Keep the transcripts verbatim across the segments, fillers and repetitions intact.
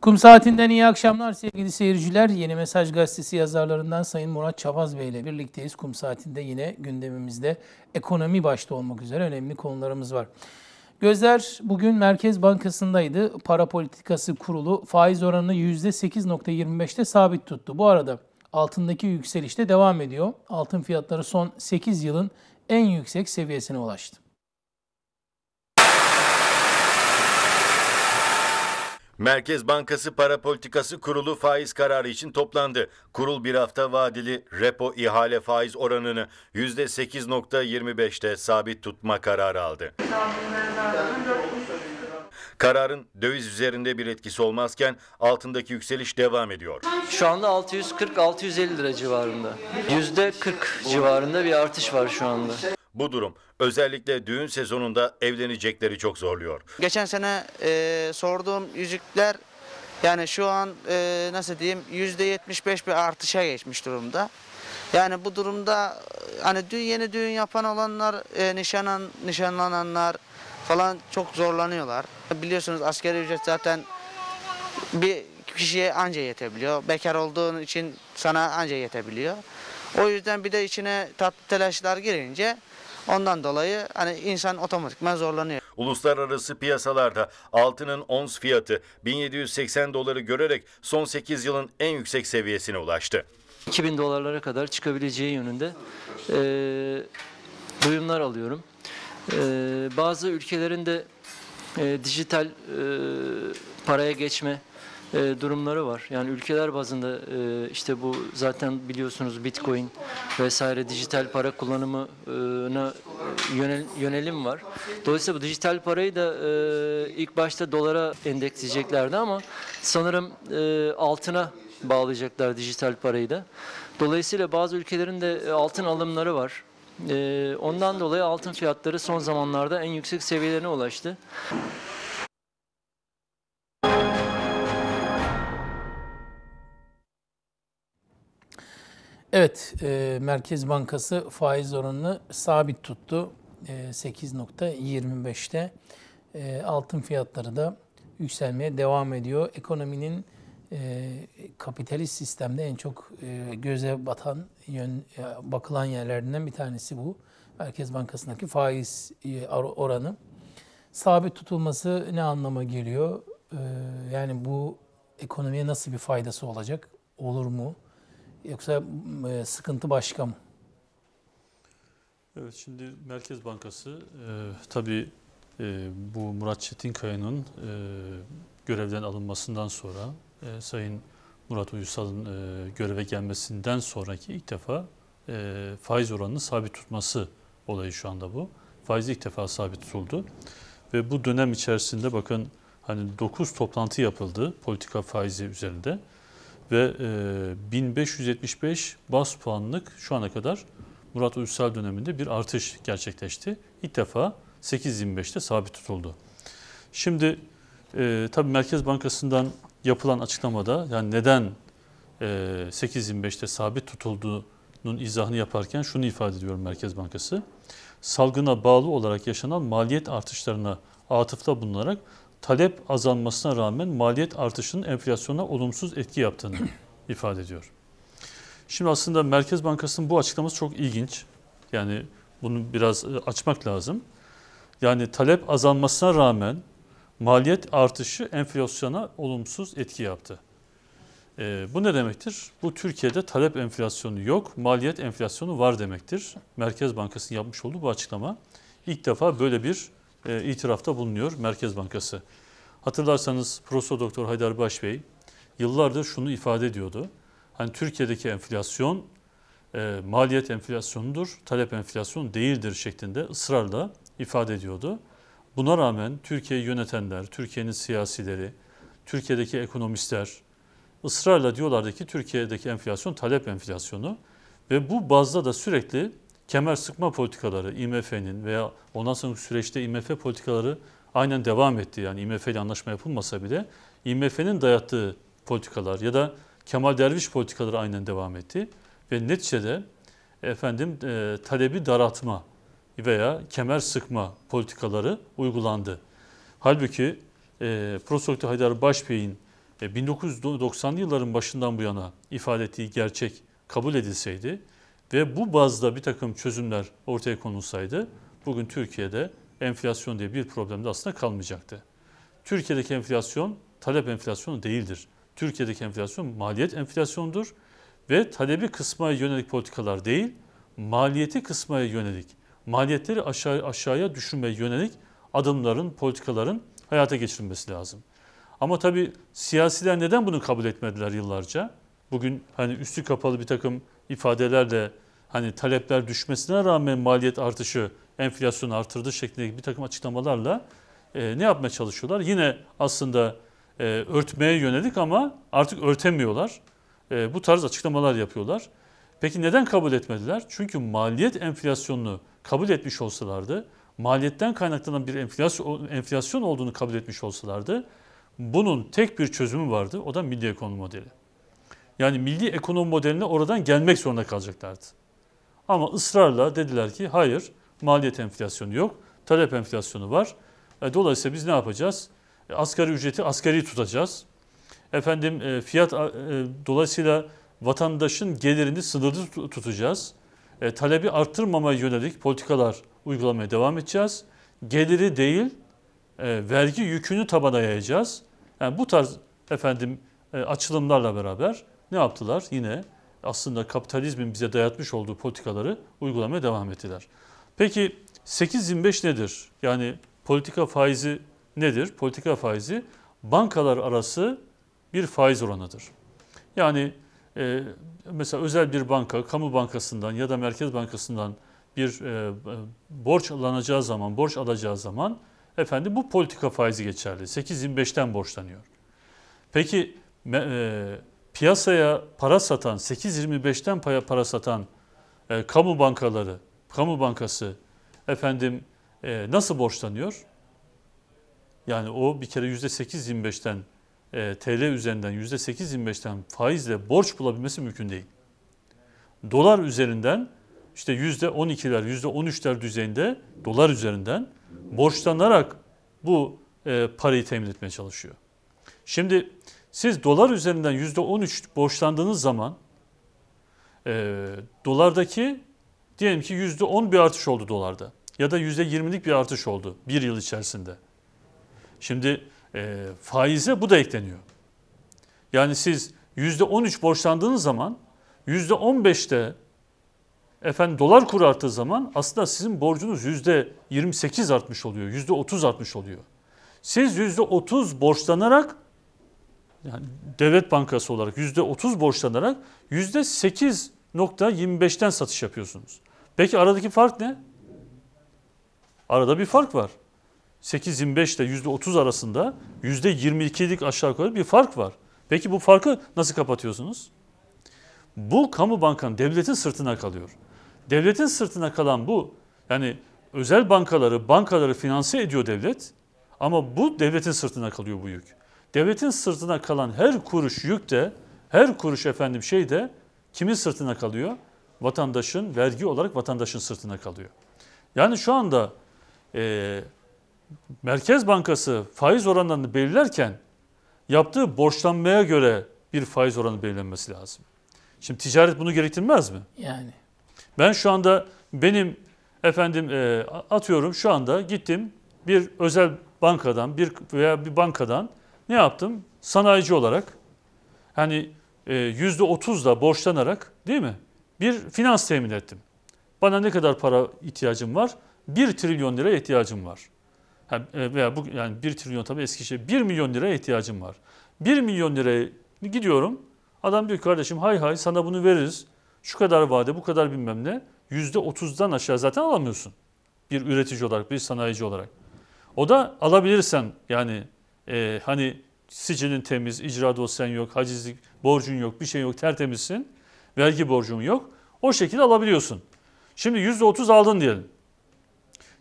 Kum Saati'nden iyi akşamlar sevgili seyirciler. Yeni Mesaj Gazetesi yazarlarından Sayın Murat Çabas Bey ile birlikteyiz. Kum Saati'nde yine gündemimizde ekonomi başta olmak üzere önemli konularımız var. Gözler bugün Merkez Bankası'ndaydı. Para Politikası Kurulu faiz oranını yüzde sekiz virgül yirmi beşte sabit tuttu. Bu arada altındaki yükseliş de devam ediyor. Altın fiyatları son sekiz yılın en yüksek seviyesine ulaştı. Merkez Bankası Para Politikası Kurulu faiz kararı için toplandı. Kurul bir hafta vadeli repo ihale faiz oranını yüzde sekiz virgül yirmi beşte sabit tutma kararı aldı. Kararın döviz üzerinde bir etkisi olmazken altındaki yükseliş devam ediyor. Şu anda altı yüz kırk altı yüz elli lira civarında. yüzde kırk civarında bir artış var şu anda. Bu durum özellikle düğün sezonunda evlenecekleri çok zorluyor. Geçen sene e, sorduğum yüzükler yani şu an e, nasıl diyeyim yüzde yetmiş beş bir artışa geçmiş durumda. Yani bu durumda hani düğün, yeni düğün yapan olanlar, e, nişanan, nişanlananlar falan çok zorlanıyorlar. Biliyorsunuz asgari ücret zaten bir kişiye anca yetebiliyor. Bekar olduğun için sana anca yetebiliyor. O yüzden bir de içine tatlı telaşlar girince ondan dolayı hani insan otomatikman zorlanıyor. Uluslararası piyasalarda altının ons fiyatı bin yedi yüz seksen doları görerek son sekiz yılın en yüksek seviyesine ulaştı. iki bin dolarlara kadar çıkabileceği yönünde e, duyumlar alıyorum. E, bazı ülkelerin de e, dijital e, paraya geçme E, durumları var. Yani ülkeler bazında e, işte bu zaten biliyorsunuz Bitcoin vesaire dijital para kullanımına yönel, yönelim var. Dolayısıyla bu dijital parayı da e, ilk başta dolara endeksleyeceklerdi ama sanırım e, altına bağlayacaklar dijital parayı da. Dolayısıyla bazı ülkelerin de altın alımları var. E, ondan dolayı altın fiyatları son zamanlarda en yüksek seviyelerine ulaştı. Evet, e, Merkez Bankası faiz oranını sabit tuttu. E, sekiz virgül yirmi beşte e, altın fiyatları da yükselmeye devam ediyor. Ekonominin e, kapitalist sistemde en çok e, göze batan, yön, bakılan yerlerinden bir tanesi bu. Merkez Bankası'ndaki faiz e, oranı. Sabit tutulması ne anlama geliyor? E, yani bu ekonomiye nasıl bir faydası olacak? Olur mu? Yoksa sıkıntı başka mı? Evet, şimdi Merkez Bankası e, tabii e, bu Murat Çetinkaya'nın e, görevden alınmasından sonra e, Sayın Murat Uysal'ın e, göreve gelmesinden sonraki ilk defa e, faiz oranını sabit tutması olayı şu anda bu. Faiz ilk defa sabit tutuldu ve bu dönem içerisinde bakın hani dokuz toplantı yapıldı politika faizi üzerinde. Ve e, bin beş yüz yetmiş beş baz puanlık şu ana kadar Murat Uysal döneminde bir artış gerçekleşti. İlk defa sekiz virgül yirmi beşte sabit tutuldu. Şimdi e, tabii Merkez Bankası'ndan yapılan açıklamada yani neden e, sekiz virgül yirmi beşte sabit tutulduğunun izahını yaparken şunu ifade ediyor Merkez Bankası. Salgına bağlı olarak yaşanan maliyet artışlarına atıfta bulunarak talep azalmasına rağmen maliyet artışının enflasyona olumsuz etki yaptığını ifade ediyor. Şimdi aslında Merkez Bankası'nın bu açıklaması çok ilginç. Yani bunu biraz açmak lazım. Yani talep azalmasına rağmen maliyet artışı enflasyona olumsuz etki yaptı. E, bu ne demektir? Bu Türkiye'de talep enflasyonu yok, maliyet enflasyonu var demektir. Merkez Bankası'nın yapmış olduğu bu açıklama. İlk defa böyle bir itirafta bulunuyor Merkez Bankası. Hatırlarsanız Profesör Doktor Haydar Baş Bey yıllardır şunu ifade ediyordu. Hani Türkiye'deki enflasyon e, maliyet enflasyonudur, talep enflasyonu değildir şeklinde ısrarla ifade ediyordu. Buna rağmen Türkiye'yi yönetenler, Türkiye'nin siyasileri, Türkiye'deki ekonomistler ısrarla diyorlardı ki Türkiye'deki enflasyon talep enflasyonu ve bu bazda da sürekli kemer sıkma politikaları I M F'nin veya ondan sonraki süreçte I M F politikaları aynen devam etti. Yani I M F ile anlaşma yapılmasa bile I M F'nin dayattığı politikalar ya da Kemal Derviş politikaları aynen devam etti. Ve neticede efendim e, talebi daraltma veya kemer sıkma politikaları uygulandı. Halbuki e, Profesör Doktor Haydar Başbey'in bin dokuz yüz doksanlı yılların başından bu yana ifade ettiği gerçek kabul edilseydi ve bu bazda bir takım çözümler ortaya konulsaydı bugün Türkiye'de enflasyon diye bir problem de aslında kalmayacaktı. Türkiye'deki enflasyon talep enflasyonu değildir. Türkiye'deki enflasyon maliyet enflasyonudur ve talebi kısmaya yönelik politikalar değil, maliyeti kısmaya yönelik, maliyetleri aşağı, aşağıya düşürmeye yönelik adımların, politikaların hayata geçirilmesi lazım. Ama tabii siyasiler neden bunu kabul etmediler yıllarca? Bugün hani üstü kapalı bir takım ifadelerle hani talepler düşmesine rağmen maliyet artışı enflasyonu artırdı şeklindeki bir takım açıklamalarla e, ne yapmaya çalışıyorlar? Yine aslında e, örtmeye yönelik ama artık örtemiyorlar. E, bu tarz açıklamalar yapıyorlar. Peki neden kabul etmediler? Çünkü maliyet enflasyonunu kabul etmiş olsalardı, maliyetten kaynaklanan bir enflasyon, enflasyon olduğunu kabul etmiş olsalardı, bunun tek bir çözümü vardı, o da milli ekonomi modeli. Yani milli ekonomi modeline oradan gelmek zorunda kalacaklardı. Ama ısrarla dediler ki hayır, maliyet enflasyonu yok, talep enflasyonu var. E, dolayısıyla biz ne yapacağız? E, asgari ücreti asgari tutacağız. Efendim e, fiyat e, dolayısıyla vatandaşın gelirini sınırlı tutacağız. E, talebi arttırmamaya yönelik politikalar uygulamaya devam edeceğiz. Geliri değil, e, vergi yükünü tabana yayacağız. Yani bu tarz efendim e, açılımlarla beraber ne yaptılar? Yine aslında kapitalizmin bize dayatmış olduğu politikaları uygulamaya devam ettiler. Peki sekiz yirmi beş nedir? Yani politika faizi nedir? Politika faizi bankalar arası bir faiz oranıdır. Yani e, mesela özel bir banka, kamu bankasından ya da Merkez Bankası'ndan bir e, borç alınacağı zaman, borç alacağı zaman efendim bu politika faizi geçerli. sekiz yirmi beşten borçlanıyor. Peki e, piyasaya para satan, sekiz yirmi beşten para, para satan e, kamu bankaları, kamu bankası efendim e, nasıl borçlanıyor? Yani o bir kere yüzde sekiz yirmi beşten e, T L üzerinden yüzde sekiz yirmi beşten faizle borç bulabilmesi mümkün değil. Dolar üzerinden işte yüzde on ikiler, yüzde on üçler düzeyinde dolar üzerinden borçlanarak bu e, parayı temin etmeye çalışıyor. Şimdi siz dolar üzerinden yüzde on üç borçlandığınız zaman e, dolardaki diyelim ki yüzde on bir artış oldu dolarda ya da yüzde yirmilik bir artış oldu bir yıl içerisinde. Şimdi e, faize bu da ekleniyor. Yani siz yüzde on üç borçlandığınız zaman yüzde on beşte efendim dolar kuru arttığı zaman aslında sizin borcunuz yüzde yirmi sekiz artmış oluyor, yüzde otuz artmış oluyor. Siz yüzde otuz borçlanarak yani devlet bankası olarak yüzde otuz borçlanarak yüzde sekiz nokta yirmi beşten satış yapıyorsunuz. Peki aradaki fark ne? Arada bir fark var. sekiz yirmi beş ile yüzde otuz arasında yüzde yirmi ikilik aşağı yukarı bir fark var. Peki bu farkı nasıl kapatıyorsunuz? Bu kamu bankanın devletin sırtına kalıyor. Devletin sırtına kalan bu. Yani özel bankaları, bankaları finanse ediyor devlet ama bu devletin sırtına kalıyor bu yük. Devletin sırtına kalan her kuruş yük de, her kuruş efendim şey de kimin sırtına kalıyor? Vatandaşın, vergi olarak vatandaşın sırtına kalıyor. Yani şu anda e, Merkez Bankası faiz oranlarını belirlerken yaptığı borçlanmaya göre bir faiz oranı belirlenmesi lazım. Şimdi ticaret bunu gerektirmez mi? Yani. Ben şu anda benim efendim e, atıyorum şu anda gittim bir özel bankadan bir veya bir bankadan ne yaptım? Sanayici olarak hani e, yüzde otuzla borçlanarak değil mi? Bir finans temin ettim. Bana ne kadar para ihtiyacım var? bir trilyon liraya ihtiyacım var. Ha, e, veya bu yani bir trilyon tabii eski şey. bir milyon liraya ihtiyacım var. bir milyon liraya gidiyorum. Adam diyor ki kardeşim hay hay sana bunu veririz. Şu kadar vade bu kadar bilmem ne. yüzde otuzdan aşağı zaten alamıyorsun. Bir üretici olarak bir sanayici olarak. O da alabilirsen yani e, hani sicilin temiz, icra dosyan yok, hacizlik borcun yok, bir şey yok tertemizsin. Vergi borcun yok. O şekilde alabiliyorsun. Şimdi yüzde otuz aldın diyelim.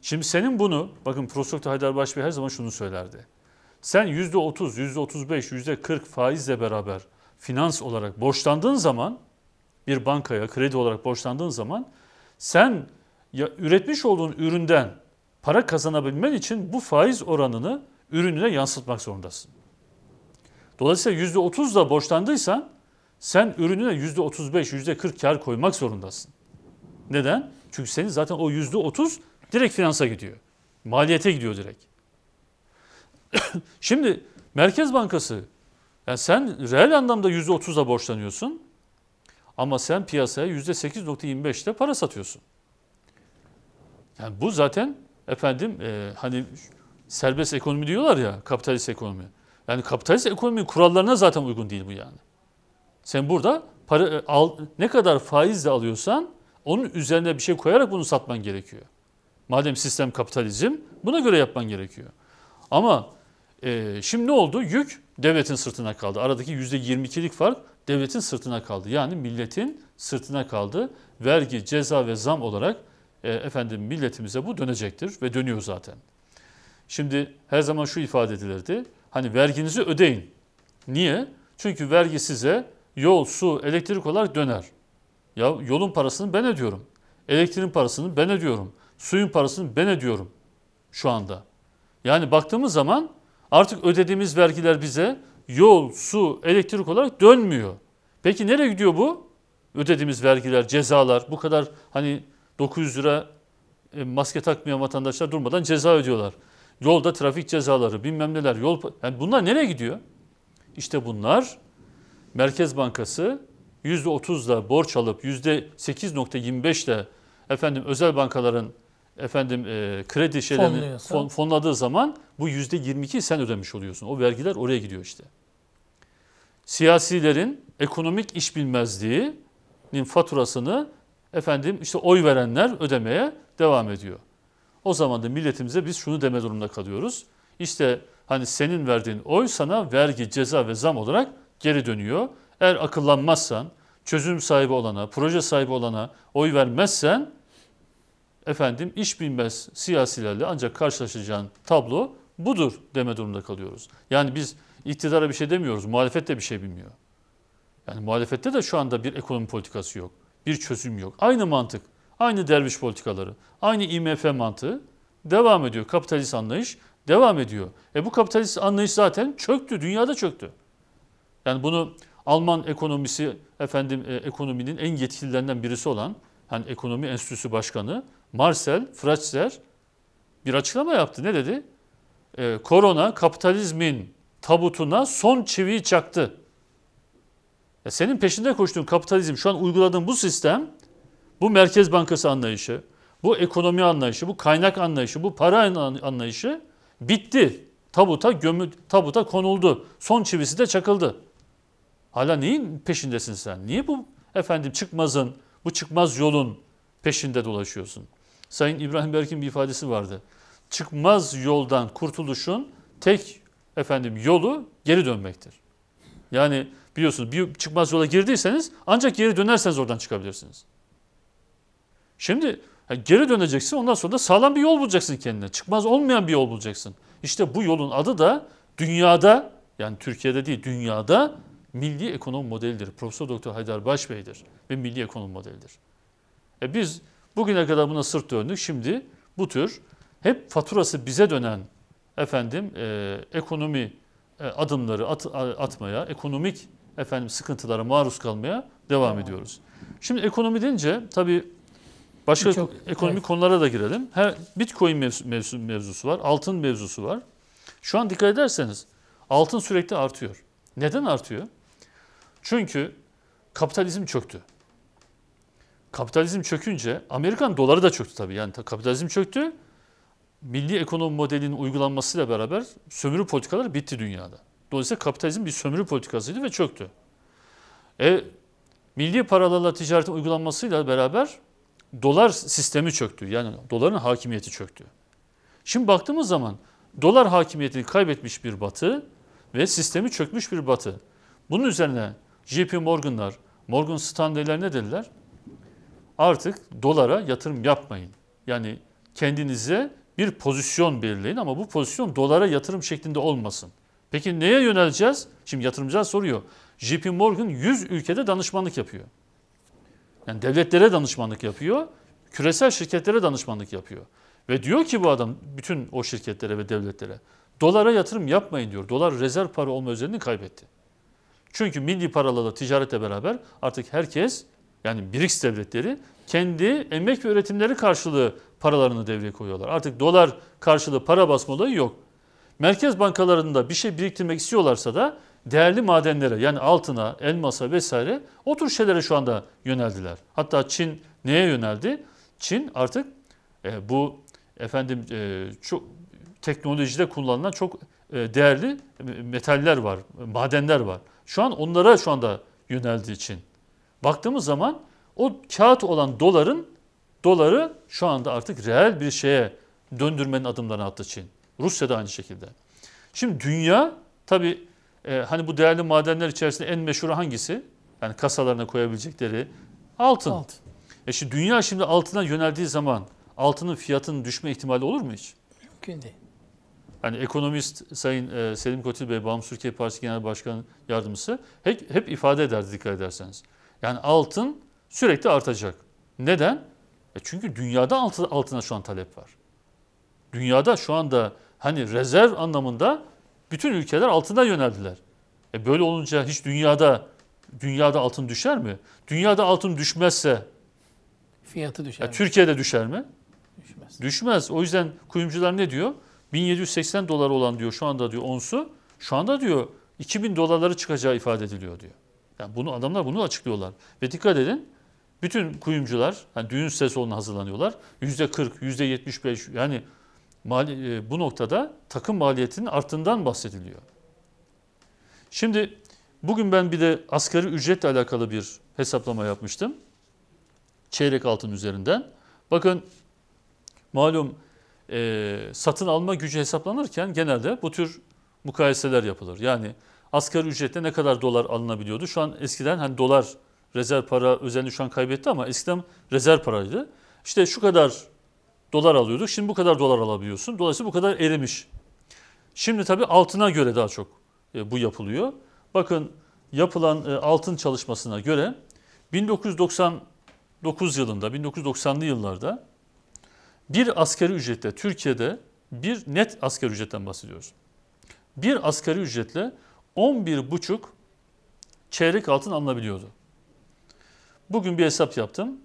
Şimdi senin bunu bakın Profesör Doktor Haydar Baş Bey her zaman şunu söylerdi. Sen yüzde otuz, yüzde otuz beş, yüzde kırk faizle beraber finans olarak borçlandığın zaman bir bankaya kredi olarak borçlandığın zaman sen ya üretmiş olduğun üründen para kazanabilmen için bu faiz oranını ürününe yansıtmak zorundasın. Dolayısıyla yüzde otuzla borçlandıysan sen ürününe yüzde otuz beş, yüzde kırk kar koymak zorundasın. Neden? Çünkü senin zaten o yüzde otuz direkt finansa gidiyor. Maliyete gidiyor direkt. Şimdi Merkez Bankası, yani sen reel anlamda yüzde otuzla borçlanıyorsun ama sen piyasaya yüzde sekiz virgül yirmi beşle para satıyorsun. Yani bu zaten efendim e, hani serbest ekonomi diyorlar ya, kapitalist ekonomi. Yani kapitalist ekonominin kurallarına zaten uygun değil bu yani. Sen burada para, al, ne kadar faizle alıyorsan onun üzerine bir şey koyarak bunu satman gerekiyor. Madem sistem kapitalizm, buna göre yapman gerekiyor. Ama e, şimdi ne oldu? Yük devletin sırtına kaldı. Aradaki yüzde yirmi ikilik fark devletin sırtına kaldı. Yani milletin sırtına kaldı. Vergi, ceza ve zam olarak e, efendim milletimize bu dönecektir ve dönüyor zaten. Şimdi her zaman şu ifade edilirdi. Hani verginizi ödeyin. Niye? Çünkü vergi size yol, su, elektrik olarak döner. Ya yolun parasını ben ödüyorum. Elektriğin parasını ben ödüyorum. Suyun parasını ben ödüyorum şu anda. Yani baktığımız zaman artık ödediğimiz vergiler bize yol, su, elektrik olarak dönmüyor. Peki nereye gidiyor bu? Ödediğimiz vergiler, cezalar, bu kadar hani dokuz yüz lira maske takmayan vatandaşlar durmadan ceza ödüyorlar. Yolda trafik cezaları, bilmem neler, yol... Yani bunlar nereye gidiyor? İşte bunlar Merkez Bankası yüzde otuzla borç alıp yüzde sekiz virgül yirmi beşle efendim özel bankaların efendim e, kredi şeylerini fon, fonladığı zaman bu yüzde yirmi iki sen ödemiş oluyorsun. O vergiler oraya gidiyor işte. Siyasilerin ekonomik iş bilmezliğinin faturasını efendim işte oy verenler ödemeye devam ediyor. O zaman da milletimize biz şunu deme durumunda kalıyoruz. İşte hani senin verdiğin oy sana vergi, ceza ve zam olarak geri dönüyor. Eğer akıllanmazsan, çözüm sahibi olana, proje sahibi olana oy vermezsen efendim iş bilmez siyasilerle ancak karşılaşacağın tablo budur deme durumunda kalıyoruz. Yani biz iktidara bir şey demiyoruz, muhalefet de bir şey bilmiyor. Yani muhalefette de şu anda bir ekonomi politikası yok, bir çözüm yok. Aynı mantık, aynı derviş politikaları, aynı I M F mantığı devam ediyor. Kapitalist anlayış devam ediyor. E bu kapitalist anlayış zaten çöktü, dünyada çöktü. Yani bunu Alman ekonomisi, efendim e, ekonominin en yetkililerinden birisi olan, yani ekonomi enstitüsü başkanı Marcel Fratzer bir açıklama yaptı. Ne dedi? E, korona kapitalizmin tabutuna son çiviyi çaktı. E, senin peşinde koştuğun kapitalizm, şu an uyguladığın bu sistem, bu Merkez Bankası anlayışı, bu ekonomi anlayışı, bu kaynak anlayışı, bu para anlayışı bitti. Tabuta gömü, tabuta konuldu. Son çivisi de çakıldı. Hala neyin peşindesin sen? Niye bu efendim çıkmazın, bu çıkmaz yolun peşinde dolaşıyorsun? Sayın İbrahim Erkin bir ifadesi vardı. Çıkmaz yoldan kurtuluşun tek efendim yolu geri dönmektir. Yani biliyorsunuz bir çıkmaz yola girdiyseniz ancak geri dönerseniz oradan çıkabilirsiniz. Şimdi yani geri döneceksin, ondan sonra da sağlam bir yol bulacaksın kendine. Çıkmaz olmayan bir yol bulacaksın. İşte bu yolun adı da dünyada, yani Türkiye'de değil dünyada, milli ekonomi modelidir. Profesör Doktor Haydar Baş Bey'dir ve milli ekonomi modelidir. E biz bugüne kadar buna sırt döndük. Şimdi bu tür hep faturası bize dönen efendim e, ekonomi e, adımları at, atmaya, ekonomik efendim sıkıntılara maruz kalmaya devam tamam. ediyoruz. Şimdi ekonomi deyince tabii başka çok, ekonomik evet. konulara da girelim. Her, Bitcoin mevzu, mevzu, mevzusu var, altın mevzusu var. Şu an dikkat ederseniz altın sürekli artıyor. Neden artıyor? Çünkü kapitalizm çöktü. Kapitalizm çökünce Amerikan doları da çöktü tabii. Yani kapitalizm çöktü. Milli ekonomi modelinin uygulanmasıyla beraber sömürü politikaları bitti dünyada. Dolayısıyla kapitalizm bir sömürü politikasıydı ve çöktü. E, milli paralarla ticaretin uygulanmasıyla beraber dolar sistemi çöktü. Yani doların hakimiyeti çöktü. Şimdi baktığımız zaman dolar hakimiyetini kaybetmiş bir batı ve sistemi çökmüş bir batı. Bunun üzerine J P Morgan'lar, Morgan Stanley'ler ne dediler? Artık dolara yatırım yapmayın. Yani kendinize bir pozisyon belirleyin ama bu pozisyon dolara yatırım şeklinde olmasın. Peki neye yöneleceğiz? Şimdi yatırımcılar soruyor. J P Morgan yüz ülkede danışmanlık yapıyor. Yani devletlere danışmanlık yapıyor, küresel şirketlere danışmanlık yapıyor. Ve diyor ki bu adam bütün o şirketlere ve devletlere, Dolara yatırım yapmayın diyor. Dolar rezerv para olma özelliğini kaybetti. Çünkü milli paralarla ticaretle beraber artık herkes, yani BRICS devletleri kendi emek ve üretimleri karşılığı paralarını devreye koyuyorlar. Artık dolar karşılığı para basma olayı yok. Merkez bankalarında bir şey biriktirmek istiyorlarsa da değerli madenlere, yani altına, elmasa vesaire o tür şeylere şu anda yöneldiler. Hatta Çin neye yöneldi? Çin artık e, bu efendim e, çok teknolojide kullanılan çok e, değerli metaller var, madenler var. Şu an onlara şu anda yöneldiği için. Baktığımız zaman o kağıt olan doların doları şu anda artık reel bir şeye döndürmenin adımlarını attı Çin. Rusya da aynı şekilde. Şimdi dünya tabii e, hani bu değerli madenler içerisinde en meşhuru hangisi? Yani kasalarına koyabilecekleri altın. Altın. E şimdi dünya şimdi altına yöneldiği zaman altının fiyatının düşme ihtimali olur mu hiç? Mümkün değil. Yani ekonomist Sayın e, Selim Kotil Bey, Bağımsız Türkiye Partisi Genel Başkan Yardımcısı hep, hep ifade ederdi dikkat ederseniz. Yani altın sürekli artacak. Neden? E çünkü dünyada altı, altına şu an talep var. Dünyada şu anda hani rezerv anlamında bütün ülkeler altına yöneldiler. E böyle olunca hiç dünyada dünyada altın düşer mi? Dünyada altın düşmezse fiyatı düşer mi? Türkiye'de düşer mi? Düşmez. Düşmez. O yüzden kuyumcular ne diyor? bin yedi yüz seksen dolar olan diyor şu anda diyor onsu. Şu anda diyor iki bin dolarları çıkacağı ifade ediliyor diyor. Yani bunu adamlar bunu açıklıyorlar. Ve dikkat edin. Bütün kuyumcular hani düğün sezonuna hazırlanıyorlar. yüzde kırk, yüzde yetmiş beş yani mali, bu noktada takım maliyetinin arttığından bahsediliyor. Şimdi bugün ben bir de asgari ücretle alakalı bir hesaplama yapmıştım. Çeyrek altın üzerinden. Bakın malum e, satın alma gücü hesaplanırken genelde bu tür mukayeseler yapılır. Yani asgari ücretle ne kadar dolar alınabiliyordu? Şu an eskiden hani dolar rezerv para özelliğini şu an kaybetti ama eskiden rezerv paraydı. İşte şu kadar dolar alıyorduk. Şimdi bu kadar dolar alabiliyorsun. Dolayısıyla bu kadar erimiş. Şimdi tabii altına göre daha çok bu yapılıyor. Bakın yapılan altın çalışmasına göre bin dokuz yüz doksan dokuz yılında, bin dokuz yüz doksanlı yıllarda bir asgari ücretle Türkiye'de bir net asgari ücretten bahsediyoruz. Bir asgari ücretle on bir buçuk çeyrek altın alınabiliyordu. Bugün bir hesap yaptım.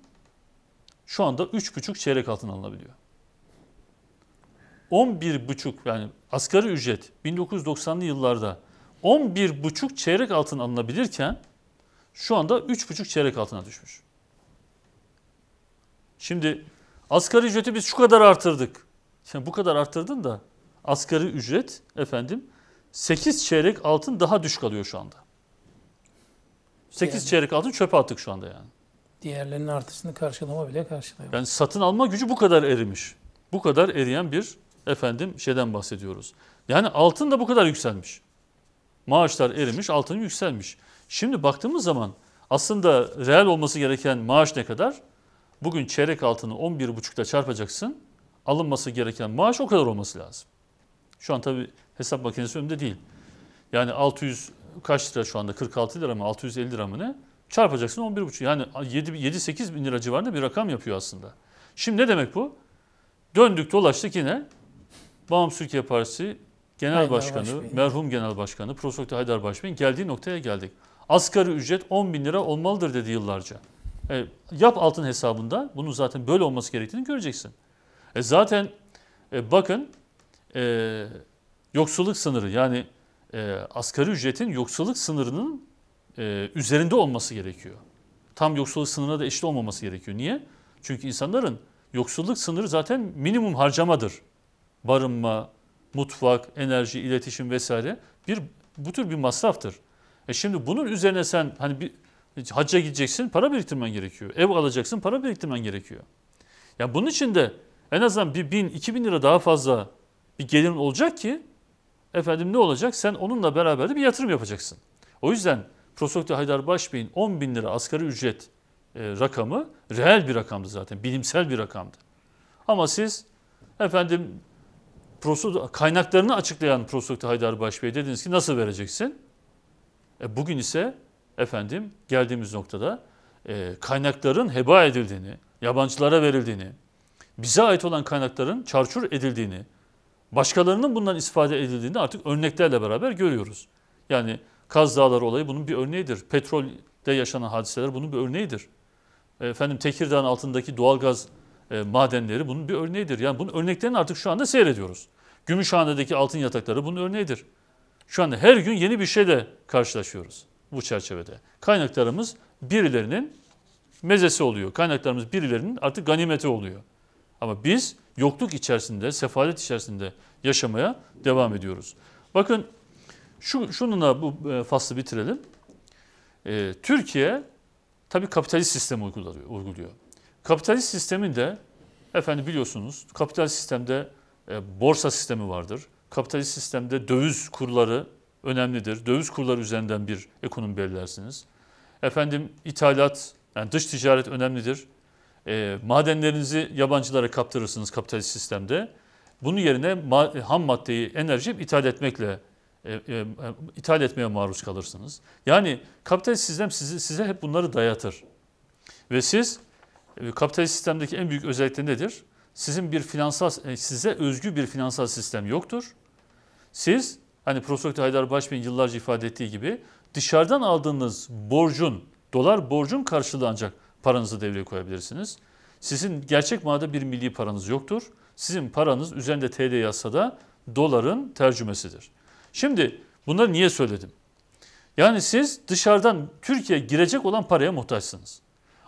Şu anda üç buçuk çeyrek altın alınabiliyor. on bir buçuk yani asgari ücret bin dokuz yüz doksanlı yıllarda on bir buçuk çeyrek altın alınabilirken şu anda üç buçuk çeyrek altına düşmüş. Şimdi asgari ücreti biz şu kadar artırdık. Şimdi bu kadar artırdın da asgari ücret efendim sekiz çeyrek altın daha düş kalıyor şu anda. sekiz yani, çeyrek altın çöpe attık şu anda yani. Diğerlerinin artışını karşılama bile karşılayamıyor. Yani satın alma gücü bu kadar erimiş. Bu kadar eriyen bir efendim şeyden bahsediyoruz. Yani altın da bu kadar yükselmiş. Maaşlar erimiş, altın yükselmiş. Şimdi baktığımız zaman aslında reel olması gereken maaş ne kadar? Bugün çeyrek altını on bir buçukta çarpacaksın. Alınması gereken maaş o kadar olması lazım. Şu an tabii hesap makinesi önümde değil. Yani altı yüz kaç lira şu anda? kırk altı lira mı? altı yüz elli lira mı ne? Çarpacaksın on bir buçuk. Yani yedi sekiz bin lira civarında bir rakam yapıyor aslında. Şimdi ne demek bu? Döndük dolaştık yine. Bağımsız Türkiye Partisi Genel Haydar Başkanı, Başbey. merhum Genel Başkanı Profesör Doktor Haydar Baş'ın geldiği noktaya geldik. Asgari ücret on bin lira olmalıdır dedi yıllarca. E, yap altın hesabında bunun zaten böyle olması gerektiğini göreceksin. E, zaten e, bakın e, yoksulluk sınırı yani e, asgari ücretin yoksulluk sınırının e, üzerinde olması gerekiyor. Tam yoksulluk sınırına da eşit olmaması gerekiyor. Niye? Çünkü insanların yoksulluk sınırı zaten minimum harcamadır. Barınma, mutfak, enerji, iletişim vesaire bir bu tür bir masraftır. E şimdi bunun üzerine sen hani bir hacca gideceksin, para biriktirmen gerekiyor. Ev alacaksın, para biriktirmen gerekiyor. Ya bunun için de en azından bir bin, iki bin lira daha fazla bir gelirin olacak ki efendim ne olacak? Sen onunla beraber de bir yatırım yapacaksın. O yüzden Profesör Doktor Haydar Baş Bey'in on bin lira asgari ücret e, rakamı reel bir rakamdı zaten, bilimsel bir rakamdı. Ama siz efendim kaynaklarını açıklayan Profesör Doktor Haydar Baş Bey dediniz ki nasıl vereceksin? E, bugün ise efendim geldiğimiz noktada e, kaynakların heba edildiğini, yabancılara verildiğini, bize ait olan kaynakların çarçur edildiğini, başkalarının bundan istifade edildiğini artık örneklerle beraber görüyoruz. Yani Kaz Dağları olayı bunun bir örneğidir. Petrolde yaşanan hadiseler bunun bir örneğidir. Efendim Tekirdağ'ın altındaki doğalgaz e, madenleri bunun bir örneğidir. Yani bunun örneklerini artık şu anda seyrediyoruz. Gümüşhane'deki altın yatakları bunun örneğidir. Şu anda her gün yeni bir şeyle karşılaşıyoruz bu çerçevede. Kaynaklarımız birilerinin mezesi oluyor. Kaynaklarımız birilerinin artık ganimeti oluyor. Ama biz yokluk içerisinde, sefalet içerisinde yaşamaya devam ediyoruz. Bakın şu, şununla bu faslı bitirelim. E, Türkiye tabii kapitalist sistemi uyguluyor. Kapitalist sistemin de, efendim biliyorsunuz, kapitalist sistemde e, borsa sistemi vardır. Kapitalist sistemde döviz kurları önemlidir. Döviz kurları üzerinden bir ekonomi belirlersiniz. Efendim ithalat, yani dış ticaret önemlidir. E, madenlerinizi yabancılara kaptırırsınız kapitalist sistemde. Bunun yerine ma- ham maddeyi, enerjiyi ithal etmekle E, e, ithal etmeye maruz kalırsınız. Yani kapitalist sistem sizi, size hep bunları dayatır. Ve siz e, kapitalist sistemdeki en büyük özellikle nedir? Sizin bir finansal, e, size özgü bir finansal sistem yoktur. Siz hani Profesör Doktor Haydar Baş Bey'in yıllarca ifade ettiği gibi dışarıdan aldığınız borcun, dolar borcun karşılığı ancak paranızı devreye koyabilirsiniz. Sizin gerçek manada bir milli paranız yoktur. Sizin paranız üzerinde T L yazsa da doların tercümesidir. Şimdi bunları niye söyledim? Yani siz dışarıdan Türkiye'ye girecek olan paraya muhtaçsınız.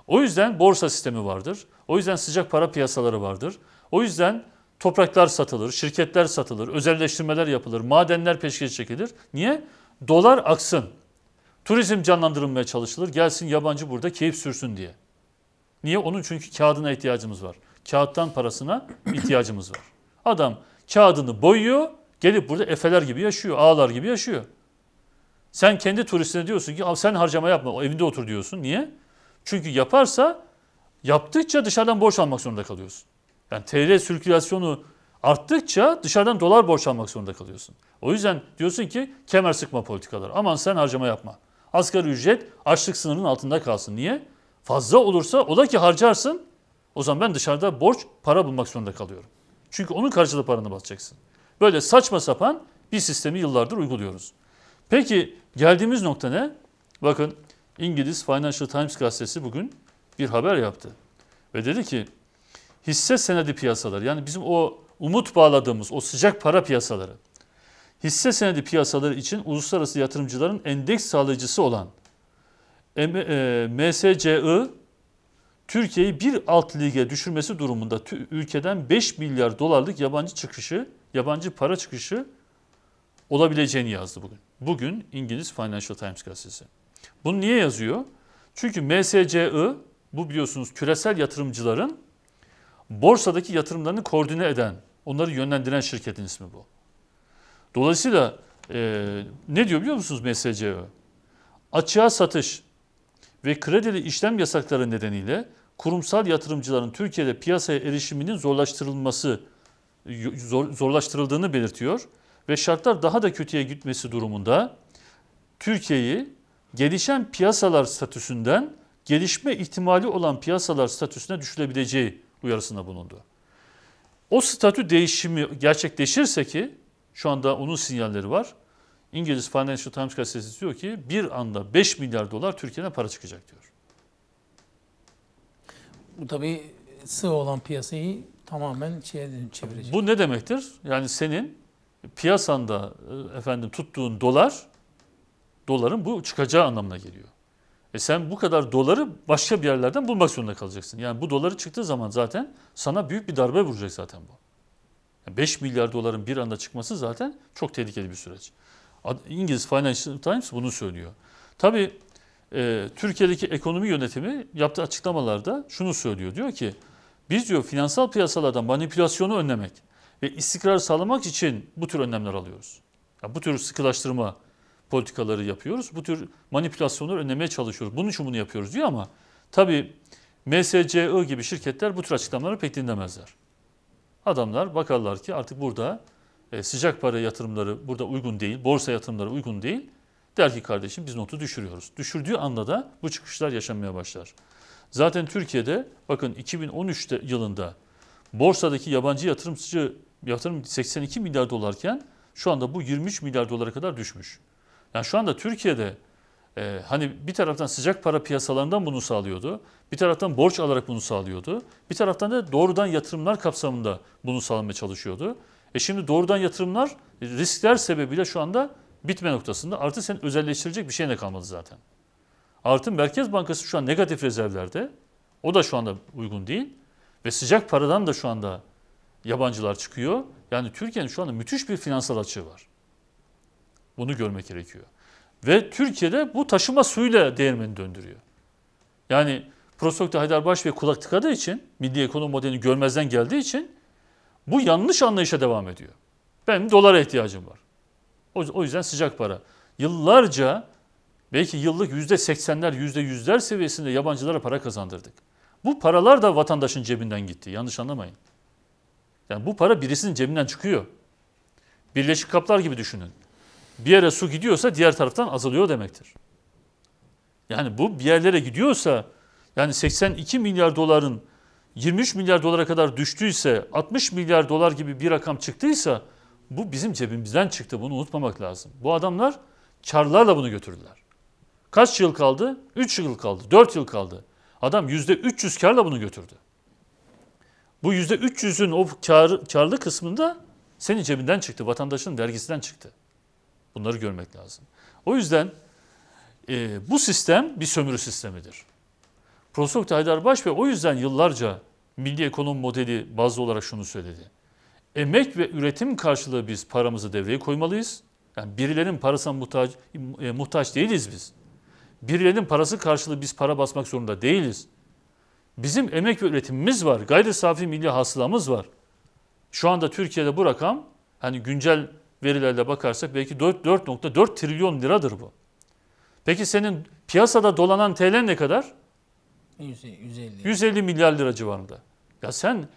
O yüzden borsa sistemi vardır. O yüzden sıcak para piyasaları vardır. O yüzden topraklar satılır, şirketler satılır, özelleştirmeler yapılır, madenler peşkeş çekilir. Niye? Dolar aksın. Turizm canlandırılmaya çalışılır. Gelsin yabancı burada keyif sürsün diye. Niye? Onun çünkü kağıdına ihtiyacımız var. Kağıttan parasına ihtiyacımız var. Adam kağıdını boyuyor. Gelip burada efeler gibi yaşıyor, ağalar gibi yaşıyor. Sen kendi turistine diyorsun ki sen harcama yapma, evinde otur diyorsun. Niye? Çünkü yaparsa yaptıkça dışarıdan borç almak zorunda kalıyorsun. Yani T L sirkülasyonu arttıkça dışarıdan dolar borç almak zorunda kalıyorsun. O yüzden diyorsun ki kemer sıkma politikaları. Aman sen harcama yapma. Asgari ücret açlık sınırının altında kalsın. Niye? Fazla olursa ola ki harcarsın. O zaman ben dışarıda borç para bulmak zorunda kalıyorum. Çünkü onun karşılığı paranı basacaksın. Böyle saçma sapan bir sistemi yıllardır uyguluyoruz. Peki geldiğimiz nokta ne? Bakın İngiliz Financial Times gazetesi bugün bir haber yaptı. Ve dedi ki hisse senedi piyasaları, yani bizim o umut bağladığımız o sıcak para piyasaları, hisse senedi piyasaları için uluslararası yatırımcıların endeks sağlayıcısı olan M S C I Türkiye'yi bir alt lige düşürmesi durumunda ülkeden beş milyar dolarlık yabancı çıkışı, yabancı para çıkışı olabileceğini yazdı bugün. Bugün İngiliz Financial Times gazetesi. Bunu niye yazıyor? Çünkü M S C I, bu biliyorsunuz küresel yatırımcıların borsadaki yatırımlarını koordine eden, onları yönlendiren şirketin ismi bu. Dolayısıyla e, ne diyor biliyor musunuz M S C I? Açığa satış ve kredili işlem yasakları nedeniyle kurumsal yatırımcıların Türkiye'de piyasaya erişiminin zorlaştırılması zorlaştırıldığını belirtiyor ve şartlar daha da kötüye gitmesi durumunda Türkiye'yi gelişen piyasalar statüsünden gelişme ihtimali olan piyasalar statüsüne düşülebileceği uyarısında bulundu. O statü değişimi gerçekleşirse, ki şu anda onun sinyalleri var, İngiliz Financial Times gazetesi diyor ki bir anda beş milyar dolar Türkiye'den para çıkacak diyor. Bu tabii sığ olan piyasayı tamamen çevirecek. Bu ne demektir? Yani senin piyasanda efendim tuttuğun dolar, doların bu çıkacağı anlamına geliyor. E sen bu kadar doları başka bir yerlerden bulmak zorunda kalacaksın. Yani bu doları çıktığı zaman zaten sana büyük bir darbe vuracak zaten bu. Yani beş milyar doların bir anda çıkması zaten çok tehlikeli bir süreç. İngiliz Financial Times bunu söylüyor. Tabii e, Türkiye'deki ekonomi yönetimi yaptığı açıklamalarda şunu söylüyor. Diyor ki biz diyor finansal piyasalardan manipülasyonu önlemek ve istikrar sağlamak için bu tür önlemler alıyoruz. Yani bu tür sıkılaştırma politikaları yapıyoruz. Bu tür manipülasyonları önlemeye çalışıyoruz. Bunun için bunu yapıyoruz diyor ama tabii M S C I gibi şirketler bu tür açıklamaları pek dinlemezler. Adamlar bakarlar ki artık burada e, sıcak para yatırımları burada uygun değil, borsa yatırımları uygun değil. Der ki kardeşim biz notu düşürüyoruz. Düşürdüğü anda da bu çıkışlar yaşanmaya başlar. Zaten Türkiye'de bakın iki bin on üç yılında borsadaki yabancı yatırımcı yatırım seksen iki milyar dolarken şu anda bu yirmi üç milyar dolara kadar düşmüş. Yani şu anda Türkiye'de e, hani bir taraftan sıcak para piyasalarından bunu sağlıyordu, bir taraftan borç alarak bunu sağlıyordu, bir taraftan da doğrudan yatırımlar kapsamında bunu sağlamaya çalışıyordu. E şimdi doğrudan yatırımlar riskler sebebiyle şu anda bitme noktasında. Artı sen özelleştirecek bir şey de kalmadı zaten. Artı Merkez Bankası şu an negatif rezervlerde. O da şu anda uygun değil. Ve sıcak paradan da şu anda yabancılar çıkıyor. Yani Türkiye'nin şu anda müthiş bir finansal açığı var. Bunu görmek gerekiyor. Ve Türkiye'de bu taşıma suyuyla değirmeni döndürüyor. Yani Profesör Doktor Haydar Baş ve kulak tıkadığı için, milli ekonomi modelini görmezden geldiği için bu yanlış anlayışa devam ediyor. Benim dolara ihtiyacım var. O yüzden sıcak para. Yıllarca belki yıllık yüzde seksenler, yüzde yüzler seviyesinde yabancılara para kazandırdık. Bu paralar da vatandaşın cebinden gitti. Yanlış anlamayın. Yani bu para birisinin cebinden çıkıyor. Birleşik kaplar gibi düşünün. Bir yere su gidiyorsa diğer taraftan azalıyor demektir. Yani bu bir yerlere gidiyorsa, yani seksen iki milyar doların yirmi üç milyar dolara kadar düştüyse, altmış milyar dolar gibi bir rakam çıktıysa bu bizim cebimizden çıktı. Bunu unutmamak lazım. Bu adamlar karlarla bunu götürdüler. Kaç yıl kaldı? üç yıl kaldı, dört yıl kaldı. Adam yüzde üç yüz karla bunu götürdü. Bu yüzde üç yüzün o kar, karlı kısmında senin cebinden çıktı, vatandaşın vergisinden çıktı. Bunları görmek lazım. O yüzden e, bu sistem bir sömürü sistemidir. Profesör Doktor Haydar Baş ve o yüzden yıllarca milli ekonomi modeli bazlı olarak şunu söyledi. Emek ve üretim karşılığı biz paramızı devreye koymalıyız. Yani birilerinin parasına muhtaç, e, muhtaç değiliz biz. Birilerinin parası karşılığı biz para basmak zorunda değiliz. Bizim emek ve üretimimiz var. Gayri safi milli hasılamız var. Şu anda Türkiye'de bu rakam, hani güncel verilerle bakarsak belki dört nokta dört trilyon liradır bu. Peki senin piyasada dolanan T L ne kadar? yüz elli. yüz elli milyar lira civarında. Ya sen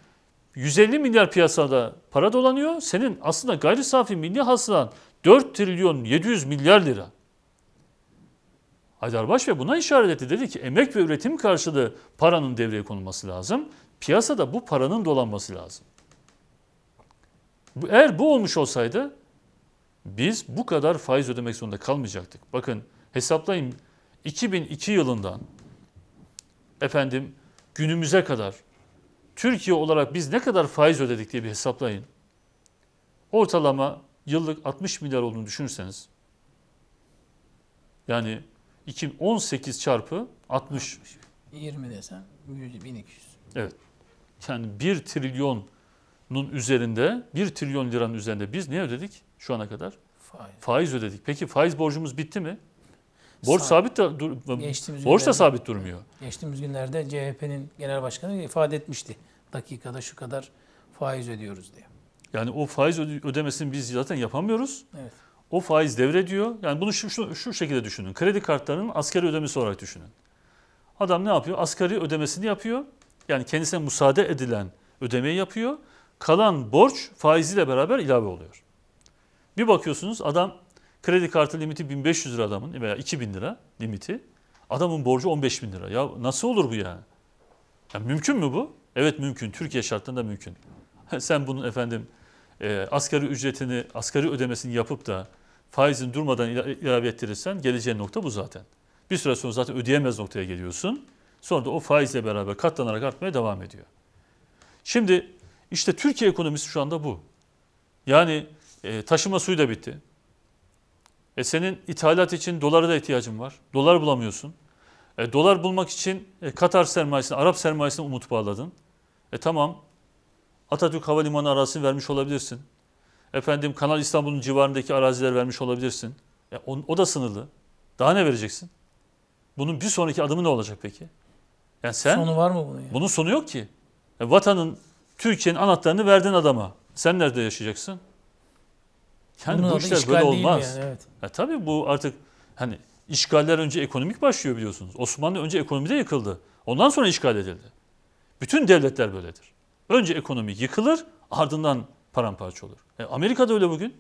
yüz elli milyar piyasada para dolanıyor. Senin aslında gayri safi milli hasılan dört trilyon yedi yüz milyar lira. Haydar Baş ve buna işaret etti. Dedi ki emek ve üretim karşılığı paranın devreye konulması lazım. Piyasada bu paranın dolanması lazım. Eğer bu olmuş olsaydı biz bu kadar faiz ödemek zorunda kalmayacaktık. Bakın hesaplayın, iki bin iki yılından efendim günümüze kadar Türkiye olarak biz ne kadar faiz ödedik diye bir hesaplayın. Ortalama yıllık altmış milyar olduğunu düşünürseniz, yani iki bin on sekiz çarpı altmış. yirmi desen bin iki yüz. Evet. Yani bir trilyonun üzerinde, bir trilyon liranın üzerinde biz ne ödedik şu ana kadar? Faiz. Faiz ödedik. Peki faiz borcumuz bitti mi? Borç sabit, sabit dur, borç da sabit durmuyor. Geçtiğimiz günlerde C H P'nin genel başkanı ifade etmişti. Dakikada şu kadar faiz ödüyoruz diye. Yani o faiz ödemesini biz zaten yapamıyoruz. Evet. O faiz devrediyor. Yani bunu şu, şu, şu şekilde düşünün. Kredi kartlarının asgari ödemesi olarak düşünün. Adam ne yapıyor? Asgari ödemesini yapıyor. Yani kendisine müsaade edilen ödemeyi yapıyor. Kalan borç faiziyle beraber ilave oluyor. Bir bakıyorsunuz adam kredi kartı limiti bin beş yüz lira adamın veya iki bin lira limiti. Adamın borcu on beş bin lira. Ya nasıl olur bu yani? Yani mümkün mü bu? Evet mümkün. Türkiye şartlarında mümkün. Sen bunun efendim e, asgari ücretini, asgari ödemesini yapıp da faizin durmadan ila, ilave ettirirsen geleceğin nokta bu zaten. Bir süre sonra zaten ödeyemez noktaya geliyorsun. Sonra da o faizle beraber katlanarak artmaya devam ediyor. Şimdi işte Türkiye ekonomisi şu anda bu. Yani e, taşıma suyu da bitti. E senin ithalat için dolara da ihtiyacın var. Dolar bulamıyorsun. E dolar bulmak için e, Katar sermayesine, Arap sermayesine umut bağladın. E tamam, Atatürk Havalimanı arazisini vermiş olabilirsin. Efendim Kanal İstanbul'un civarındaki araziler vermiş olabilirsin. E, o, o da sınırlı. Daha ne vereceksin? Bunun bir sonraki adımı ne olacak peki? Yani sen, sonu var mı bunun? Yani? Bunun sonu yok ki. E, vatanın, Türkiye'nin anahtarını verdin adama. Sen nerede yaşayacaksın? Yani bunun bu işler böyle olmaz. Yani, evet. Ya, tabii bu artık hani işgaller önce ekonomik başlıyor biliyorsunuz. Osmanlı önce ekonomide yıkıldı. Ondan sonra işgal edildi. Bütün devletler böyledir. Önce ekonomi yıkılır, ardından paramparça olur. E, Amerika'da öyle bugün.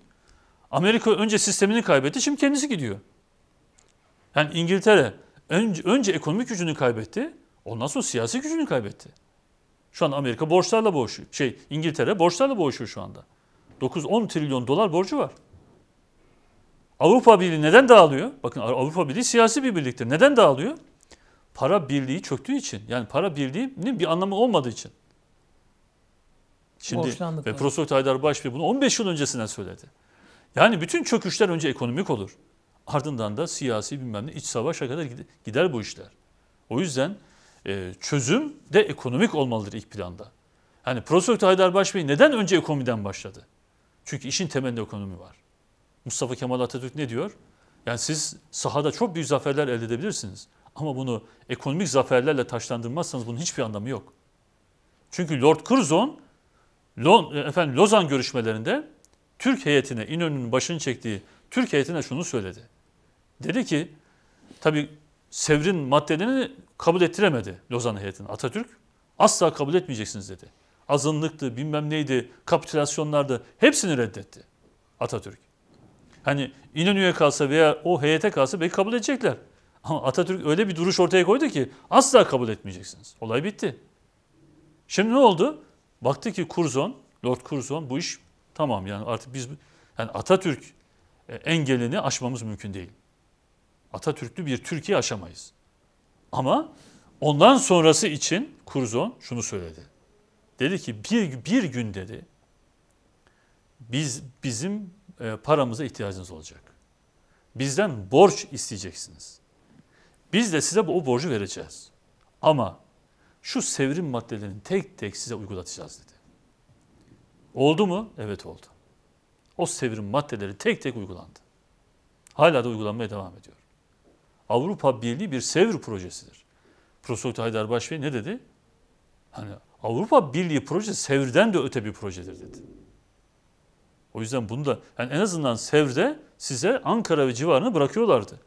Amerika önce sistemini kaybetti, şimdi kendisi gidiyor. Yani İngiltere önce, önce ekonomik gücünü kaybetti, ondan sonra siyasi gücünü kaybetti. Şu an Amerika borçlarla boğuşuyor. Şey, İngiltere borçlarla boğuşuyor şu anda. dokuz on trilyon dolar borcu var. Avrupa Birliği neden dağılıyor? Bakın, Avrupa Birliği siyasi bir birliktir. Neden dağılıyor? Para birliği çöktüğü için. Yani para birliğinin bir anlamı olmadığı için. Şimdi borçlandık ve Profesör Haydar Baş bunu on beş yıl öncesinden söyledi. Yani bütün çöküşler önce ekonomik olur. Ardından da siyasi bilmem ne, iç savaşa kadar gider bu işler. O yüzden e, çözüm de ekonomik olmalıdır ilk planda. Yani Profesör Haydar Baş Bey neden önce ekonomiden başladı? Çünkü işin temelinde ekonomi var. Mustafa Kemal Atatürk ne diyor? Yani siz sahada çok büyük zaferler elde edebilirsiniz. Ama bunu ekonomik zaferlerle taşlandırmazsanız bunun hiçbir anlamı yok. Çünkü Lord Curzon Lo, efendim, Lozan görüşmelerinde Türk heyetine, İnönü'nün başını çektiği Türk heyetine şunu söyledi. Dedi ki, tabii Sevr'in maddelerini kabul ettiremedi Lozan heyetine Atatürk. Asla kabul etmeyeceksiniz dedi. Azınlıktı, bilmem neydi, kapitülasyonlardı, hepsini reddetti Atatürk. Hani İnönü'ye kalsa veya o heyete kalsa belki kabul edecekler. Ama Atatürk öyle bir duruş ortaya koydu ki asla kabul etmeyeceksiniz. Olay bitti. Şimdi ne oldu? Baktı ki Curzon, Lord Curzon, bu iş tamam, yani artık biz yani Atatürk engelini aşmamız mümkün değil. Atatürklü bir Türkiye aşamayız. Ama ondan sonrası için Curzon şunu söyledi. Dedi ki bir, bir gün dedi biz bizim paramıza ihtiyacınız olacak. Bizden borç isteyeceksiniz. Biz de size o borcu vereceğiz. Ama şu Sevrim maddelerini tek tek size uygulatacağız dedi. Oldu mu? Evet oldu. O Sevrim maddeleri tek tek uygulandı. Hala da uygulanmaya devam ediyor. Avrupa Birliği bir Sevr projesidir. Profesör Haydar Baş Bey ne dedi? Hani Avrupa Birliği projesi Sevr'den de öte bir projedir dedi. O yüzden bunu da yani en azından Sevr'de size Ankara ve civarını bırakıyorlardı.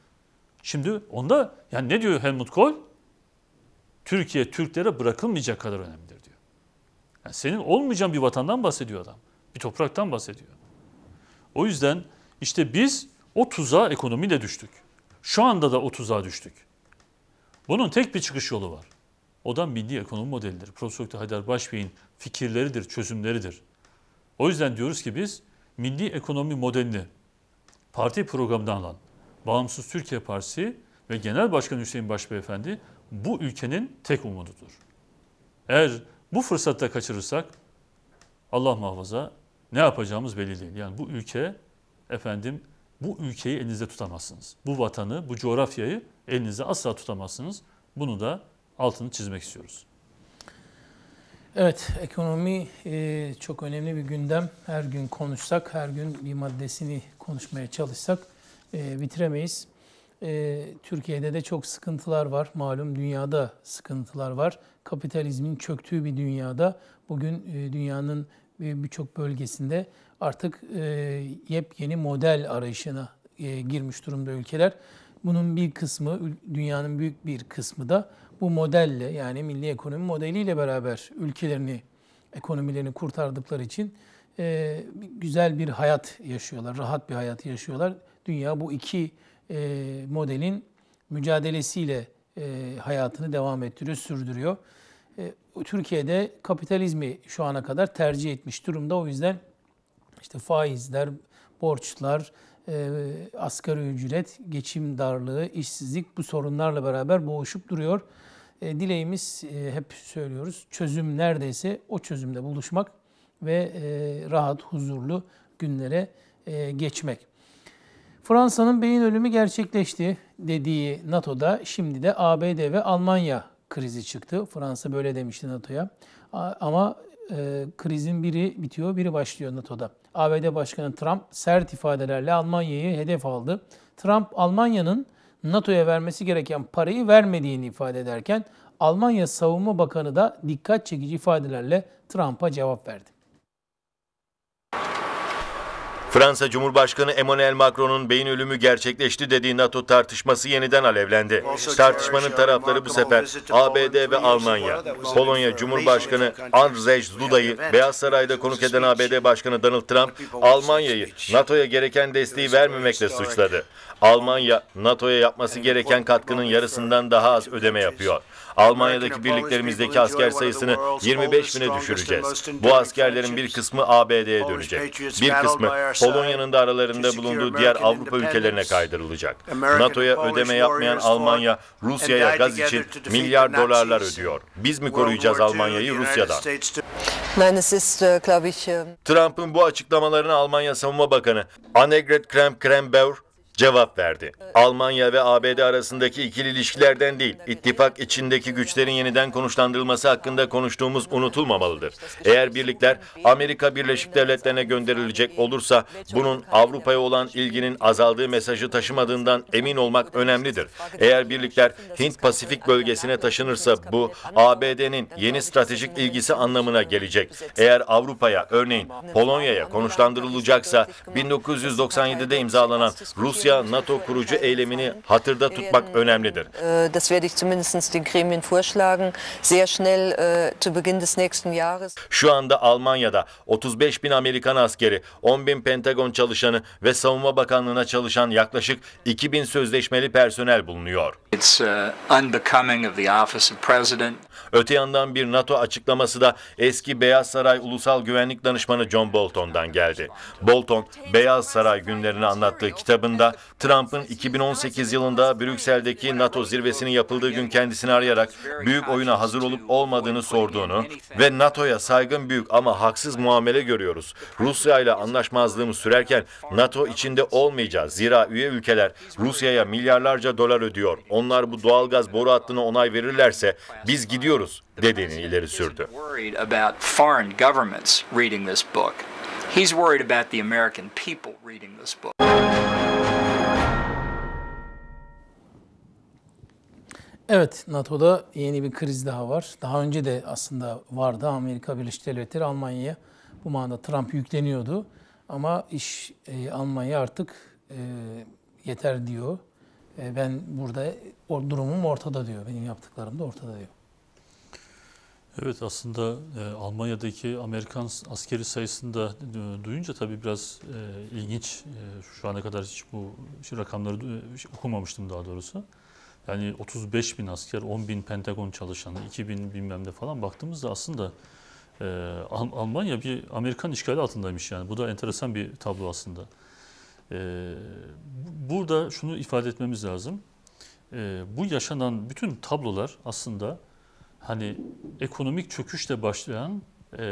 Şimdi onda yani ne diyor Helmut Kohl? Türkiye Türklere bırakılmayacak kadar önemlidir diyor. Yani senin olmayacağın bir vatandan bahsediyor adam. Bir topraktan bahsediyor. O yüzden işte biz o tuzağa ekonomiyle düştük. Şu anda da o tuzağa düştük. Bunun tek bir çıkış yolu var. O da milli ekonomi modelidir. Profesör Haydar Baş Bey'in fikirleridir, çözümleridir. O yüzden diyoruz ki biz milli ekonomi modelini parti programından alan Bağımsız Türkiye Partisi ve Genel Başkan Hüseyin Başbeyefendi bu ülkenin tek umududur. Eğer bu fırsatta kaçırırsak Allah muhafaza ne yapacağımız belli değil. Yani bu ülke efendim bu ülkeyi elinizde tutamazsınız. Bu vatanı, bu coğrafyayı elinizde asla tutamazsınız. Bunu da altını çizmek istiyoruz. Evet, ekonomi e, çok önemli bir gündem. Her gün konuşsak, her gün bir maddesini konuşmaya çalışsak e, bitiremeyiz. E, Türkiye'de de çok sıkıntılar var. Malum dünyada sıkıntılar var. Kapitalizmin çöktüğü bir dünyada bugün e, dünyanın e, birçok bölgesinde artık e, yepyeni model arayışına e, girmiş durumda ülkeler. Bunun bir kısmı, dünyanın büyük bir kısmı da bu modelle, yani milli ekonomi modeliyle beraber ülkelerini, ekonomilerini kurtardıkları için e, güzel bir hayat yaşıyorlar, rahat bir hayat yaşıyorlar. Dünya bu iki e, modelin mücadelesiyle e, hayatını devam ettiriyor, sürdürüyor. E, Türkiye'de kapitalizmi şu ana kadar tercih etmiş durumda. O yüzden işte faizler, borçlar, E, asgari ücret, geçim darlığı, işsizlik bu sorunlarla beraber boğuşup duruyor. E, dileğimiz e, hep söylüyoruz, çözüm neredeyse o çözümde buluşmak ve e, rahat, huzurlu günlere e, geçmek. Fransa'nın beyin ölümü gerçekleşti dediği NATO'da şimdi de A B D ve Almanya krizi çıktı. Fransa böyle demişti NATO'ya ama e, krizin biri bitiyor, biri başlıyor NATO'da. A B D Başkanı Trump sert ifadelerle Almanya'yı hedef aldı. Trump, Almanya'nın NATO'ya vermesi gereken parayı vermediğini ifade ederken, Almanya Savunma Bakanı da dikkat çekici ifadelerle Trump'a cevap verdi. Fransa Cumhurbaşkanı Emmanuel Macron'un beyin ölümü gerçekleşti dediği NATO tartışması yeniden alevlendi. Tartışmanın tarafları bu sefer A B D ve Almanya. Polonya Cumhurbaşkanı Andrzej Duda'yı Beyaz Saray'da konuk eden A B D Başkanı Donald Trump, Almanya'yı NATO'ya gereken desteği vermemekle suçladı. Almanya, NATO'ya yapması gereken katkının yarısından daha az ödeme yapıyor. Almanya'daki birliklerimizdeki asker sayısını yirmi beş bine düşüreceğiz. Bu askerlerin bir kısmı A B D'ye dönecek. Bir kısmı Polonya'nın da aralarında bulunduğu diğer Avrupa ülkelerine kaydırılacak. NATO'ya ödeme yapmayan Almanya, Rusya'ya gaz için milyar dolarlar ödüyor. Biz mi koruyacağız Almanya'yı Rusya'dan? Trump'ın bu açıklamalarına Almanya Savunma Bakanı Annegret Kramp-Karrenbauer cevap verdi. Almanya ve A B D arasındaki ikili ilişkilerden değil, ittifak içindeki güçlerin yeniden konuşlandırılması hakkında konuştuğumuz unutulmamalıdır. Eğer birlikler Amerika Birleşik Devletleri'ne gönderilecek olursa bunun Avrupa'ya olan ilginin azaldığı mesajı taşımadığından emin olmak önemlidir. Eğer birlikler Hint-Pasifik bölgesine taşınırsa bu A B D'nin yeni stratejik ilgisi anlamına gelecek. Eğer Avrupa'ya, örneğin Polonya'ya konuşlandırılacaksa bin dokuz yüz doksan yedi'de imzalanan Rusya NATO kurucu eylemini hatırda tutmak önemlidir. Şu anda Almanya'da otuz beş bin Amerikan askeri, on bin Pentagon çalışanı ve Savunma Bakanlığı'na çalışan yaklaşık iki bin sözleşmeli personel bulunuyor. Öte yandan bir NATO açıklaması da eski Beyaz Saray Ulusal Güvenlik Danışmanı John Bolton'dan geldi. Bolton, Beyaz Saray günlerini anlattığı kitabında Trump'ın iki bin on sekiz yılında Brüksel'deki NATO zirvesinin yapıldığı gün kendisini arayarak büyük oyuna hazır olup olmadığını sorduğunu ve NATO'ya saygın büyük ama haksız muamele görüyoruz. Rusya ile anlaşmazlığımız sürerken NATO içinde olmayacağız. Zira üye ülkeler Rusya'ya milyarlarca dolar ödüyor. Onlar bu doğalgaz boru hattına onay verirlerse biz gidiyoruz dediğini ileri sürdü. Evet, NATO'da yeni bir kriz daha var. Daha önce de aslında vardı. Amerika Birleşik Devletleri Almanya'ya bu manada Trump yükleniyordu. Ama iş e, Almanya artık e, yeter diyor. E, ben burada o durumum ortada diyor. Benim yaptıklarım da ortada diyor. Evet, aslında e, Almanya'daki Amerikan askeri sayısını da e, duyunca tabii biraz e, ilginç. E, şu ana kadar hiç bu şu rakamları e, okumamıştım daha doğrusu. Yani otuz beş bin asker, on bin Pentagon çalışanı, iki bin bilmem ne falan baktığımızda aslında e, Almanya bir Amerikan işgali altındaymış yani. Bu da enteresan bir tablo aslında. E, burada şunu ifade etmemiz lazım. E, bu yaşanan bütün tablolar aslında hani ekonomik çöküşle başlayan e,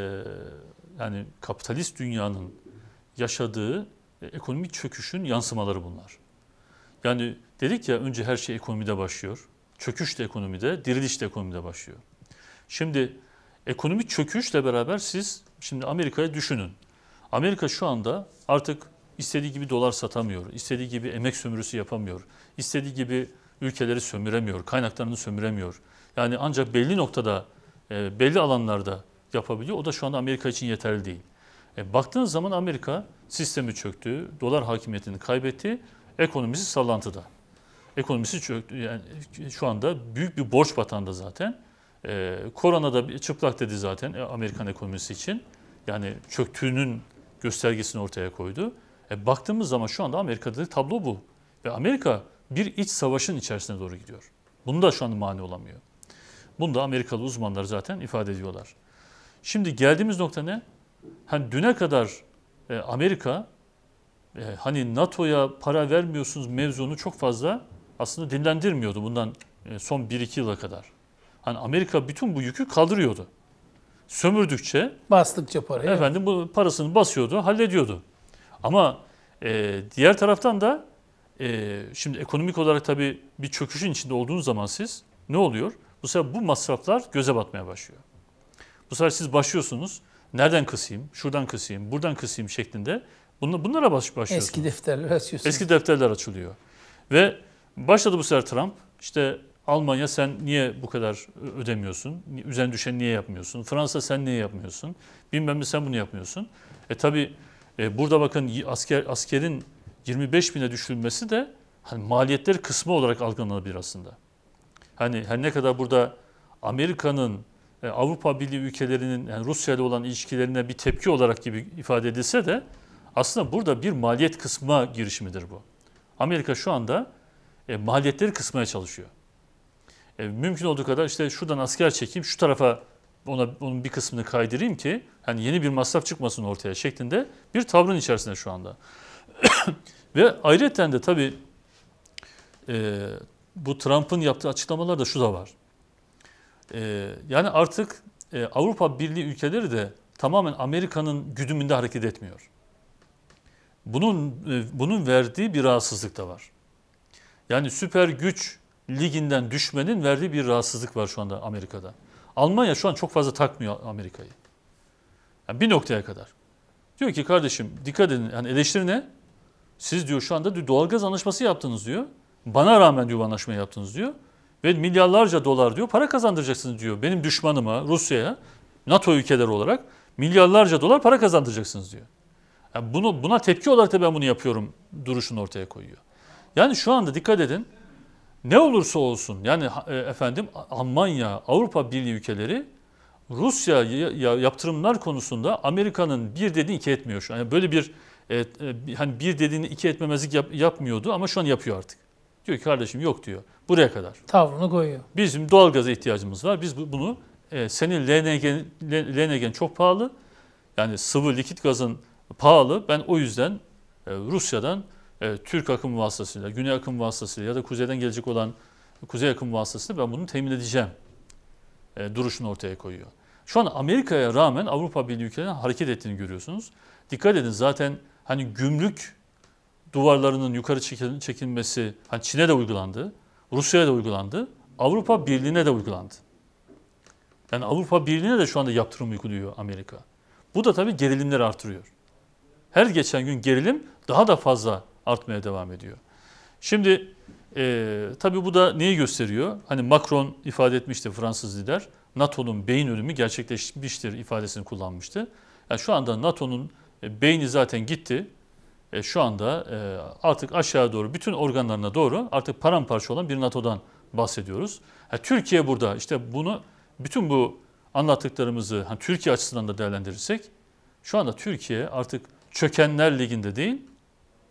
yani kapitalist dünyanın yaşadığı e, ekonomik çöküşün yansımaları bunlar. Yani dedik ya önce her şey ekonomide başlıyor. Çöküş de ekonomide, diriliş de ekonomide başlıyor. Şimdi ekonomik çöküşle beraber siz şimdi Amerika'yı düşünün. Amerika şu anda artık istediği gibi dolar satamıyor, istediği gibi emek sömürüsü yapamıyor, istediği gibi ülkeleri sömüremiyor, kaynaklarını sömüremiyor. Yani ancak belli noktada, belli alanlarda yapabiliyor. O da şu anda Amerika için yeterli değil. Baktığınız zaman Amerika sistemi çöktü, dolar hakimiyetini kaybetti, ekonomisi sallantıda. Ekonomisi çöktü, yani şu anda büyük bir borç batağında zaten. Ee, korona da çıplak dedi zaten Amerikan ekonomisi için. Yani çöktüğünün göstergesini ortaya koydu. E, baktığımız zaman şu anda Amerika'da tablo bu. Ve Amerika bir iç savaşın içerisine doğru gidiyor. Bunu da şu anda mani olamıyor. Bunu da Amerikalı uzmanlar zaten ifade ediyorlar. Şimdi geldiğimiz nokta ne? Hani düne kadar e, Amerika e, hani NATO'ya para vermiyorsunuz mevzunu çok fazla aslında dinlendirmiyordu bundan e, son bir iki yıla kadar. Hani Amerika bütün bu yükü kaldırıyordu. Sömürdükçe, bastıkça parayı. Efendim bu parasını basıyordu, hallediyordu. Ama e, diğer taraftan da e, şimdi ekonomik olarak tabii bir çöküşün içinde olduğunuz zaman siz ne oluyor? Bu sefer bu masraflar göze batmaya başlıyor. Bu sefer siz başlıyorsunuz. Nereden kısayım, şuradan kısayım, buradan kısayım şeklinde. Bunlara başlıyorsunuz. Eski defterler açıyorsunuz. Eski defterler açılıyor. Ve başladı bu sefer Trump. İşte Almanya sen niye bu kadar ödemiyorsun? Üzerine düşen niye yapmıyorsun? Fransa sen niye yapmıyorsun? Bilmem ne sen bunu yapmıyorsun. E tabii e, burada bakın asker, askerin yirmi beş bine düşürülmesi de hani maliyetleri kısmı olarak algılanabilir aslında. Hani her ne kadar burada Amerika'nın, Avrupa Birliği ülkelerinin yani Rusya ile olan ilişkilerine bir tepki olarak gibi ifade edilse de aslında burada bir maliyet kısma girişimidir bu. Amerika şu anda e, maliyetleri kısmaya çalışıyor. E, mümkün olduğu kadar işte şuradan asker çekeyim, şu tarafa ona, onun bir kısmını kaydırayım ki hani yeni bir masraf çıkmasın ortaya şeklinde bir tavrın içerisinde şu anda. Ve ayrıca de tabii e, bu Trump'ın yaptığı açıklamalarda şu da var. E, yani artık e, Avrupa Birliği ülkeleri de tamamen Amerika'nın güdümünde hareket etmiyor. Bunun e, bunun verdiği bir rahatsızlık da var. Yani süper güç liginden düşmenin verdiği bir rahatsızlık var şu anda Amerika'da. Almanya şu an çok fazla takmıyor Amerika'yı. Yani bir noktaya kadar. Diyor ki kardeşim dikkat edin, yani eleştiri ne? Siz diyor şu anda doğalgaz anlaşması yaptınız diyor. Bana rağmen diyor anlaşmayı yaptınız diyor. Ve milyarlarca dolar diyor para kazandıracaksınız diyor. Benim düşmanıma, Rusya'ya, NATO ülkeleri olarak milyarlarca dolar para kazandıracaksınız diyor. Yani bunu, buna tepki olarak da ben bunu yapıyorum duruşunu ortaya koyuyor. Yani şu anda dikkat edin. Ne olursa olsun yani efendim Almanya, Avrupa Birliği ülkeleri Rusya yaptırımlar konusunda Amerika'nın bir dediğini iki etmiyor şu an. Yani böyle bir evet, hani bir dediğini iki etmemezlik yap, yapmıyordu ama şu an yapıyor artık. Diyor ki kardeşim yok diyor. Buraya kadar. Tavrını koyuyor. Bizim doğalgaza ihtiyacımız var. Biz bunu e, senin L N G'nin çok pahalı. Yani sıvı likit gazın pahalı. Ben o yüzden e, Rusya'dan e, Türk akım vasıtasıyla, Güney akım vasıtasıyla ya da kuzeyden gelecek olan Kuzey akım vasıtasıyla ben bunu temin edeceğim. E, duruşunu ortaya koyuyor. Şu an Amerika'ya rağmen Avrupa Birliği ülkelerinin hareket ettiğini görüyorsunuz. Dikkat edin zaten hani gümrük duvarlarının yukarı çekilmesi hani Çin'e de uygulandı, Rusya'ya da uygulandı, Avrupa Birliği'ne de uygulandı. Yani Avrupa Birliği'ne de şu anda yaptırım uyguluyor Amerika. Bu da tabii gerilimleri artırıyor. Her geçen gün gerilim daha da fazla artmaya devam ediyor. Şimdi e, tabii bu da neyi gösteriyor? Hani Macron ifade etmişti, Fransız lider, NATO'nun beyin ölümü gerçekleşmiştir ifadesini kullanmıştı. Yani şu anda NATO'nun beyni zaten gitti. E, şu anda e, artık aşağı doğru bütün organlarına doğru artık paramparça olan bir NATO'dan bahsediyoruz. Ha, Türkiye burada işte bunu bütün bu anlattıklarımızı ha, Türkiye açısından da değerlendirirsek şu anda Türkiye artık çökenler liginde değil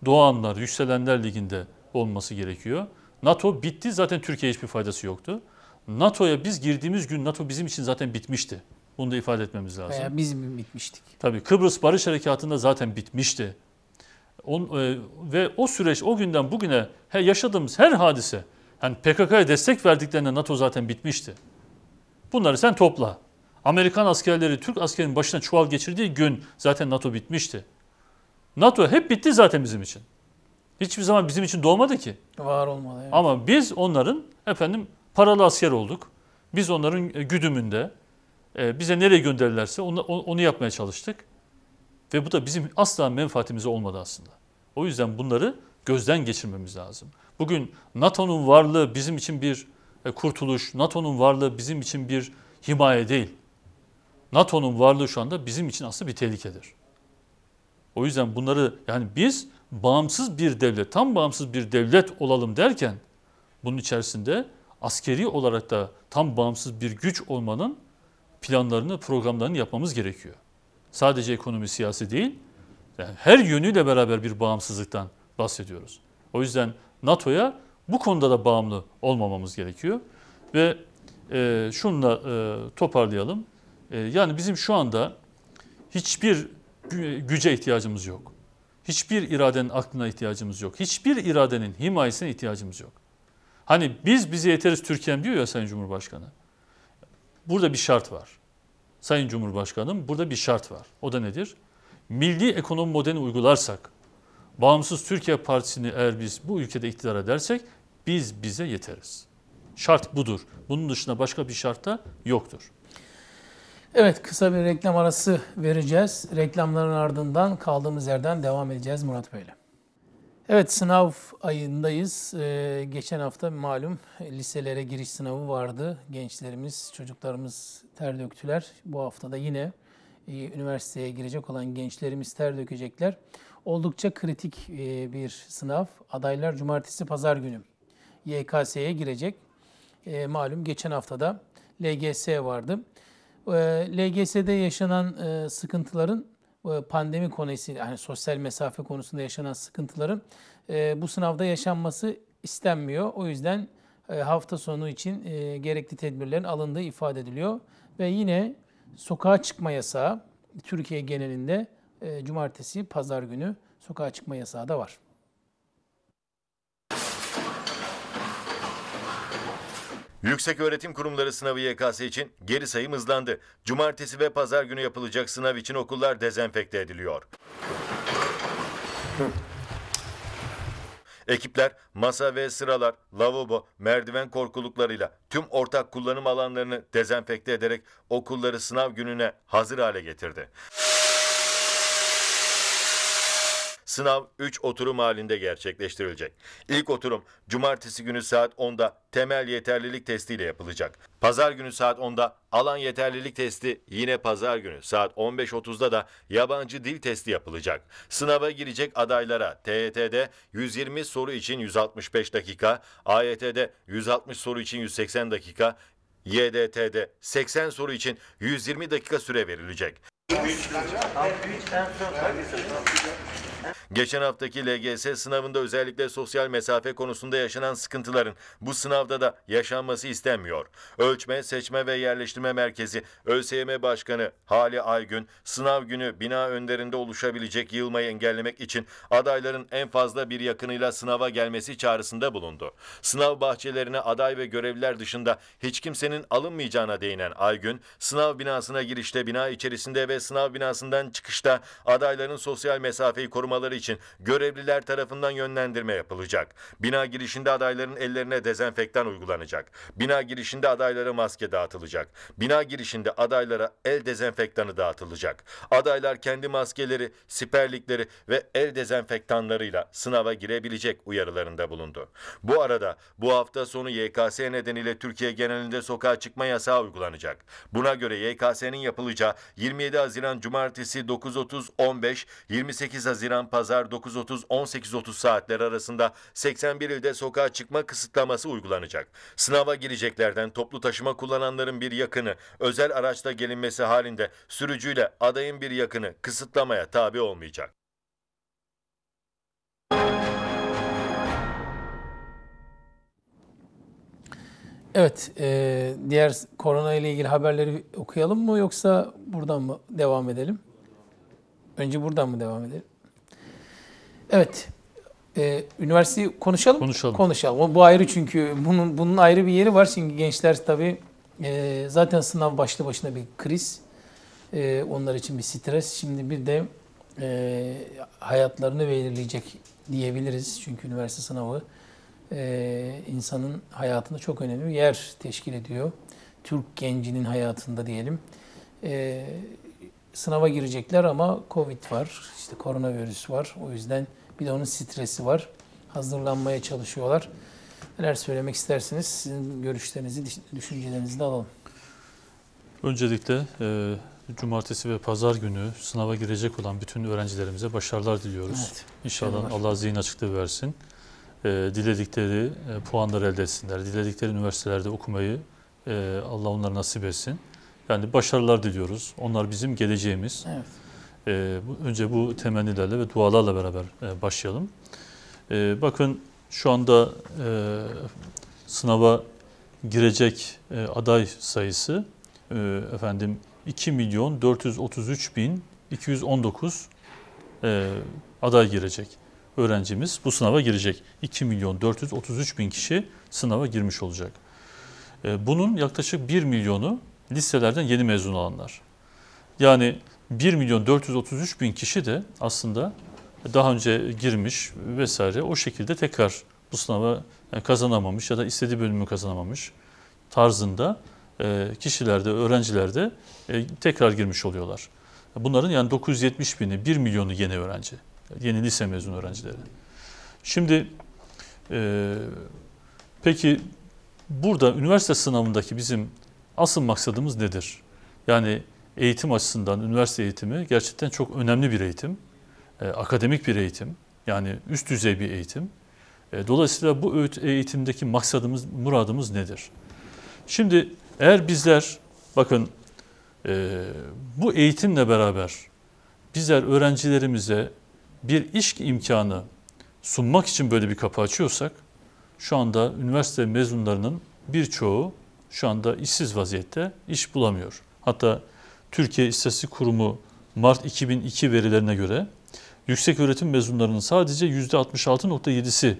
doğanlar, yükselenler liginde olması gerekiyor. NATO bitti zaten Türkiye'ye hiçbir faydası yoktu. NATO'ya biz girdiğimiz gün NATO bizim için zaten bitmişti. Bunu da ifade etmemiz lazım. Veya biz bitmiştik. Tabii Kıbrıs Barış Harekatı'nda zaten bitmişti. On, e, ve o süreç o günden bugüne he, yaşadığımız her hadise, yani P K K'ya destek verdiklerinde NATO zaten bitmişti. Bunları sen topla. Amerikan askerleri Türk askerinin başına çuval geçirdiği gün zaten NATO bitmişti. NATO hep bitti zaten bizim için. Hiçbir zaman bizim için doğmadı ki. Var olmalı. Evet. Ama biz onların efendim paralı asker olduk. Biz onların güdümünde. Bize nereye gönderirlerse onu, onu yapmaya çalıştık. Ve bu da bizim asla menfaatimize olmadı aslında. O yüzden bunları gözden geçirmemiz lazım. Bugün NATO'nun varlığı bizim için bir kurtuluş, NATO'nun varlığı bizim için bir himaye değil. NATO'nun varlığı şu anda bizim için aslında bir tehlikedir. O yüzden bunları yani biz bağımsız bir devlet, tam bağımsız bir devlet olalım derken bunun içerisinde askeri olarak da tam bağımsız bir güç olmanın planlarını, programlarını yapmamız gerekiyor. Sadece ekonomi, siyasi değil, yani her yönüyle beraber bir bağımsızlıktan bahsediyoruz. O yüzden NATO'ya bu konuda da bağımlı olmamamız gerekiyor. Ve e, şununla e, toparlayalım. E, yani bizim şu anda hiçbir güce ihtiyacımız yok. Hiçbir iradenin aklına ihtiyacımız yok. Hiçbir iradenin himayesine ihtiyacımız yok. Hani biz bize yeteriz Türkiye'm diyor ya Sayın Cumhurbaşkanı. Burada bir şart var. Sayın Cumhurbaşkanım burada bir şart var. O da nedir? Milli ekonomi modelini uygularsak, Bağımsız Türkiye Partisi'ni eğer biz bu ülkede iktidara edersek biz bize yeteriz. Şart budur. Bunun dışında başka bir şart da yoktur. Evet, kısa bir reklam arası vereceğiz. Reklamların ardından kaldığımız yerden devam edeceğiz Murat Bey'le. Evet, sınav ayındayız. Ee, geçen hafta malum liselere giriş sınavı vardı. Gençlerimiz, çocuklarımız ter döktüler. Bu hafta da yine e, üniversiteye girecek olan gençlerimiz ter dökecekler. Oldukça kritik e, bir sınav. Adaylar cumartesi, pazar günü Y K S'ye girecek. E, malum geçen haftada L G S vardı. E, L G S'de yaşanan e, sıkıntıların pandemi konusuyla, yani sosyal mesafe konusunda yaşanan sıkıntıların e, bu sınavda yaşanması istenmiyor. O yüzden e, hafta sonu için e, gerekli tedbirlerin alındığı ifade ediliyor. Ve yine sokağa çıkma yasağı Türkiye genelinde e, cumartesi, pazar günü sokağa çıkma yasağı da var. Yükseköğretim kurumları sınavı Y K S için geri sayım hızlandı. Cumartesi ve pazar günü yapılacak sınav için okullar dezenfekte ediliyor. Ekipler masa ve sıralar, lavabo, merdiven korkuluklarıyla tüm ortak kullanım alanlarını dezenfekte ederek okulları sınav gününe hazır hale getirdi. Sınav üç oturum halinde gerçekleştirilecek. İlk oturum cumartesi günü saat onda temel yeterlilik testiyle yapılacak. Pazar günü saat onda alan yeterlilik testi, yine pazar günü saat on beş otuzda da yabancı dil testi yapılacak. Sınava girecek adaylara T Y T'de yüz yirmi soru için yüz altmış beş dakika, A Y T'de yüz altmış soru için yüz seksen dakika, Y D T'de seksen soru için yüz yirmi dakika süre verilecek. Geçen haftaki L G S sınavında özellikle sosyal mesafe konusunda yaşanan sıkıntıların bu sınavda da yaşanması istenmiyor. Ölçme, Seçme ve Yerleştirme Merkezi Ö S Y M Başkanı Hali Aygün, sınav günü bina önlerinde oluşabilecek yığılmayı engellemek için adayların en fazla bir yakınıyla sınava gelmesi çağrısında bulundu. Sınav bahçelerine aday ve görevliler dışında hiç kimsenin alınmayacağına değinen Aygün, sınav binasına girişte, bina içerisinde ve sınav binasından çıkışta adayların sosyal mesafeyi koruması için görevliler tarafından yönlendirme yapılacak. Bina girişinde adayların ellerine dezenfektan uygulanacak. Bina girişinde adaylara maske dağıtılacak. Bina girişinde adaylara el dezenfektanı dağıtılacak. Adaylar kendi maskeleri, siperlikleri ve el dezenfektanlarıyla sınava girebilecek uyarılarında bulundu. Bu arada bu hafta sonu Y K S nedeniyle Türkiye genelinde sokağa çıkma yasağı uygulanacak. Buna göre Y K S'nin yapılacağı yirmi yedi Haziran cumartesi dokuz otuz on beş, yirmi sekiz Haziran pazar dokuz otuz on sekiz otuz saatler arasında seksen bir ilde sokağa çıkma kısıtlaması uygulanacak. Sınava gireceklerden toplu taşıma kullananların bir yakını, özel araçla gelinmesi halinde sürücüyle adayın bir yakını kısıtlamaya tabi olmayacak. Evet, e, diğer korona ile ilgili haberleri okuyalım mı, yoksa buradan mı devam edelim? Önce buradan mı devam edelim? Evet, e, üniversiteyi konuşalım. konuşalım. Konuşalım. Bu ayrı, çünkü bunun bunun ayrı bir yeri var. Çünkü gençler tabii e, zaten sınav başlı başına bir kriz. E, onlar için bir stres. Şimdi bir de e, hayatlarını belirleyecek diyebiliriz. Çünkü üniversite sınavı e, insanın hayatında çok önemli bir yer teşkil ediyor. Türk gencinin hayatında diyelim. E, Sınava girecekler ama Covid var, işte koronavirüs var. O yüzden bir de onun stresi var. Hazırlanmaya çalışıyorlar. Neler söylemek istersiniz? Sizin görüşlerinizi, düşüncelerinizi de alalım. Öncelikle e, cumartesi ve pazar günü sınava girecek olan bütün öğrencilerimize başarılar diliyoruz. Evet, İnşallah Allah zihin açıklığı versin. E, diledikleri e, puanları elde etsinler. Diledikleri üniversitelerde okumayı e, Allah onlara nasip etsin. Yani başarılar diliyoruz. Onlar bizim geleceğimiz. Evet. Ee, bu, önce bu temennilerle ve dualarla beraber e, başlayalım. Ee, bakın şu anda e, sınava girecek e, aday sayısı e, efendim iki milyon dört yüz otuz üç bin iki yüz on dokuz e, aday girecek. Öğrencimiz bu sınava girecek. iki milyon dört yüz otuz üç bin kişi sınava girmiş olacak. E, bunun yaklaşık bir milyonu liselerden yeni mezun olanlar. Yani bir milyon dört yüz otuz üç bin kişi de aslında daha önce girmiş vesaire, o şekilde tekrar bu sınava kazanamamış ya da istediği bölümü kazanamamış tarzında kişilerde, öğrencilerde tekrar girmiş oluyorlar. Bunların yani dokuz yüz yetmiş bini, bir milyonu yeni öğrenci, yeni lise mezun öğrencileri. Şimdi peki burada üniversite sınavındaki bizim asıl maksadımız nedir? Yani eğitim açısından üniversite eğitimi gerçekten çok önemli bir eğitim. E, akademik bir eğitim. Yani üst düzey bir eğitim. E, dolayısıyla bu eğitimdeki maksadımız, muradımız nedir? Şimdi eğer bizler bakın e, bu eğitimle beraber bizler öğrencilerimize bir iş imkanı sunmak için böyle bir kapı açıyorsak, şu anda üniversite mezunlarının birçoğu şu anda işsiz vaziyette, iş bulamıyor. Hatta Türkiye İstatistik Kurumu Mart iki bin iki verilerine göre yükseköğretim mezunlarının sadece yüzde altmış altı nokta yedisi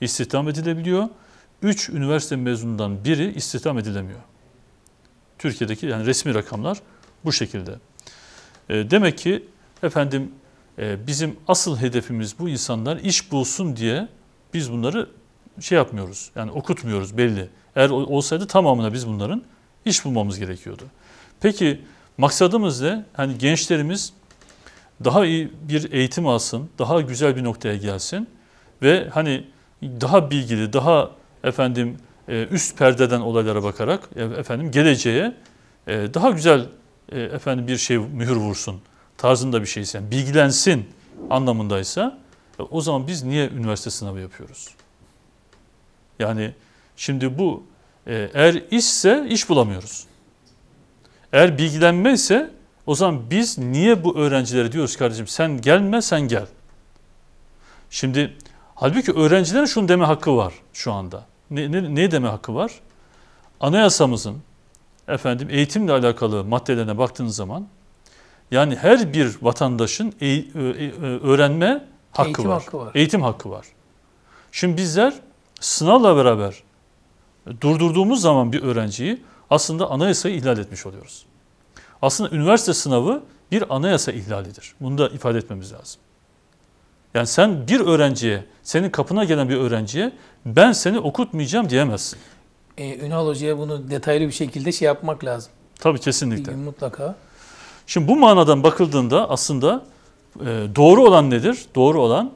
istihdam edilebiliyor. üç üniversite mezunundan biri istihdam edilemiyor. Türkiye'deki yani resmi rakamlar bu şekilde. E, demek ki efendim e, bizim asıl hedefimiz bu insanlar iş bulsun diye biz bunları şey yapmıyoruz. Yani okutmuyoruz belli. Eğer olsaydı tamamına biz bunların iş bulmamız gerekiyordu. Peki maksadımız ne? Hani gençlerimiz daha iyi bir eğitim alsın, daha güzel bir noktaya gelsin ve hani daha bilgili, daha efendim üst perdeden olaylara bakarak efendim geleceğe daha güzel efendim bir şey mühür vursun tarzında bir şeyse, yani bilgilensin anlamındaysa, o zaman biz niye üniversite sınavı yapıyoruz? Yani şimdi bu eğer işse iş bulamıyoruz. Eğer bilgilenme ise o zaman biz niye bu öğrencilere diyoruz kardeşim sen gelme sen gel. Şimdi halbuki öğrencilerin şunu deme hakkı var şu anda. Ne, ne, ne deme hakkı var? Anayasamızın efendim eğitimle alakalı maddelerine baktığınız zaman yani her bir vatandaşın eğ, öğrenme hakkı, eğitim var. hakkı var. Eğitim hakkı var. Şimdi bizler sınavla beraber durdurduğumuz zaman bir öğrenciyi aslında anayasayı ihlal etmiş oluyoruz. Aslında üniversite sınavı bir anayasa ihlalidir. Bunu da ifade etmemiz lazım. Yani sen bir öğrenciye, senin kapına gelen bir öğrenciye ben seni okutmayacağım diyemezsin. Ee, Ünal Hoca'ya bunu detaylı bir şekilde şey yapmak lazım. Tabii kesinlikle. Mutlaka. Şimdi bu manadan bakıldığında aslında e, doğru olan nedir? Doğru olan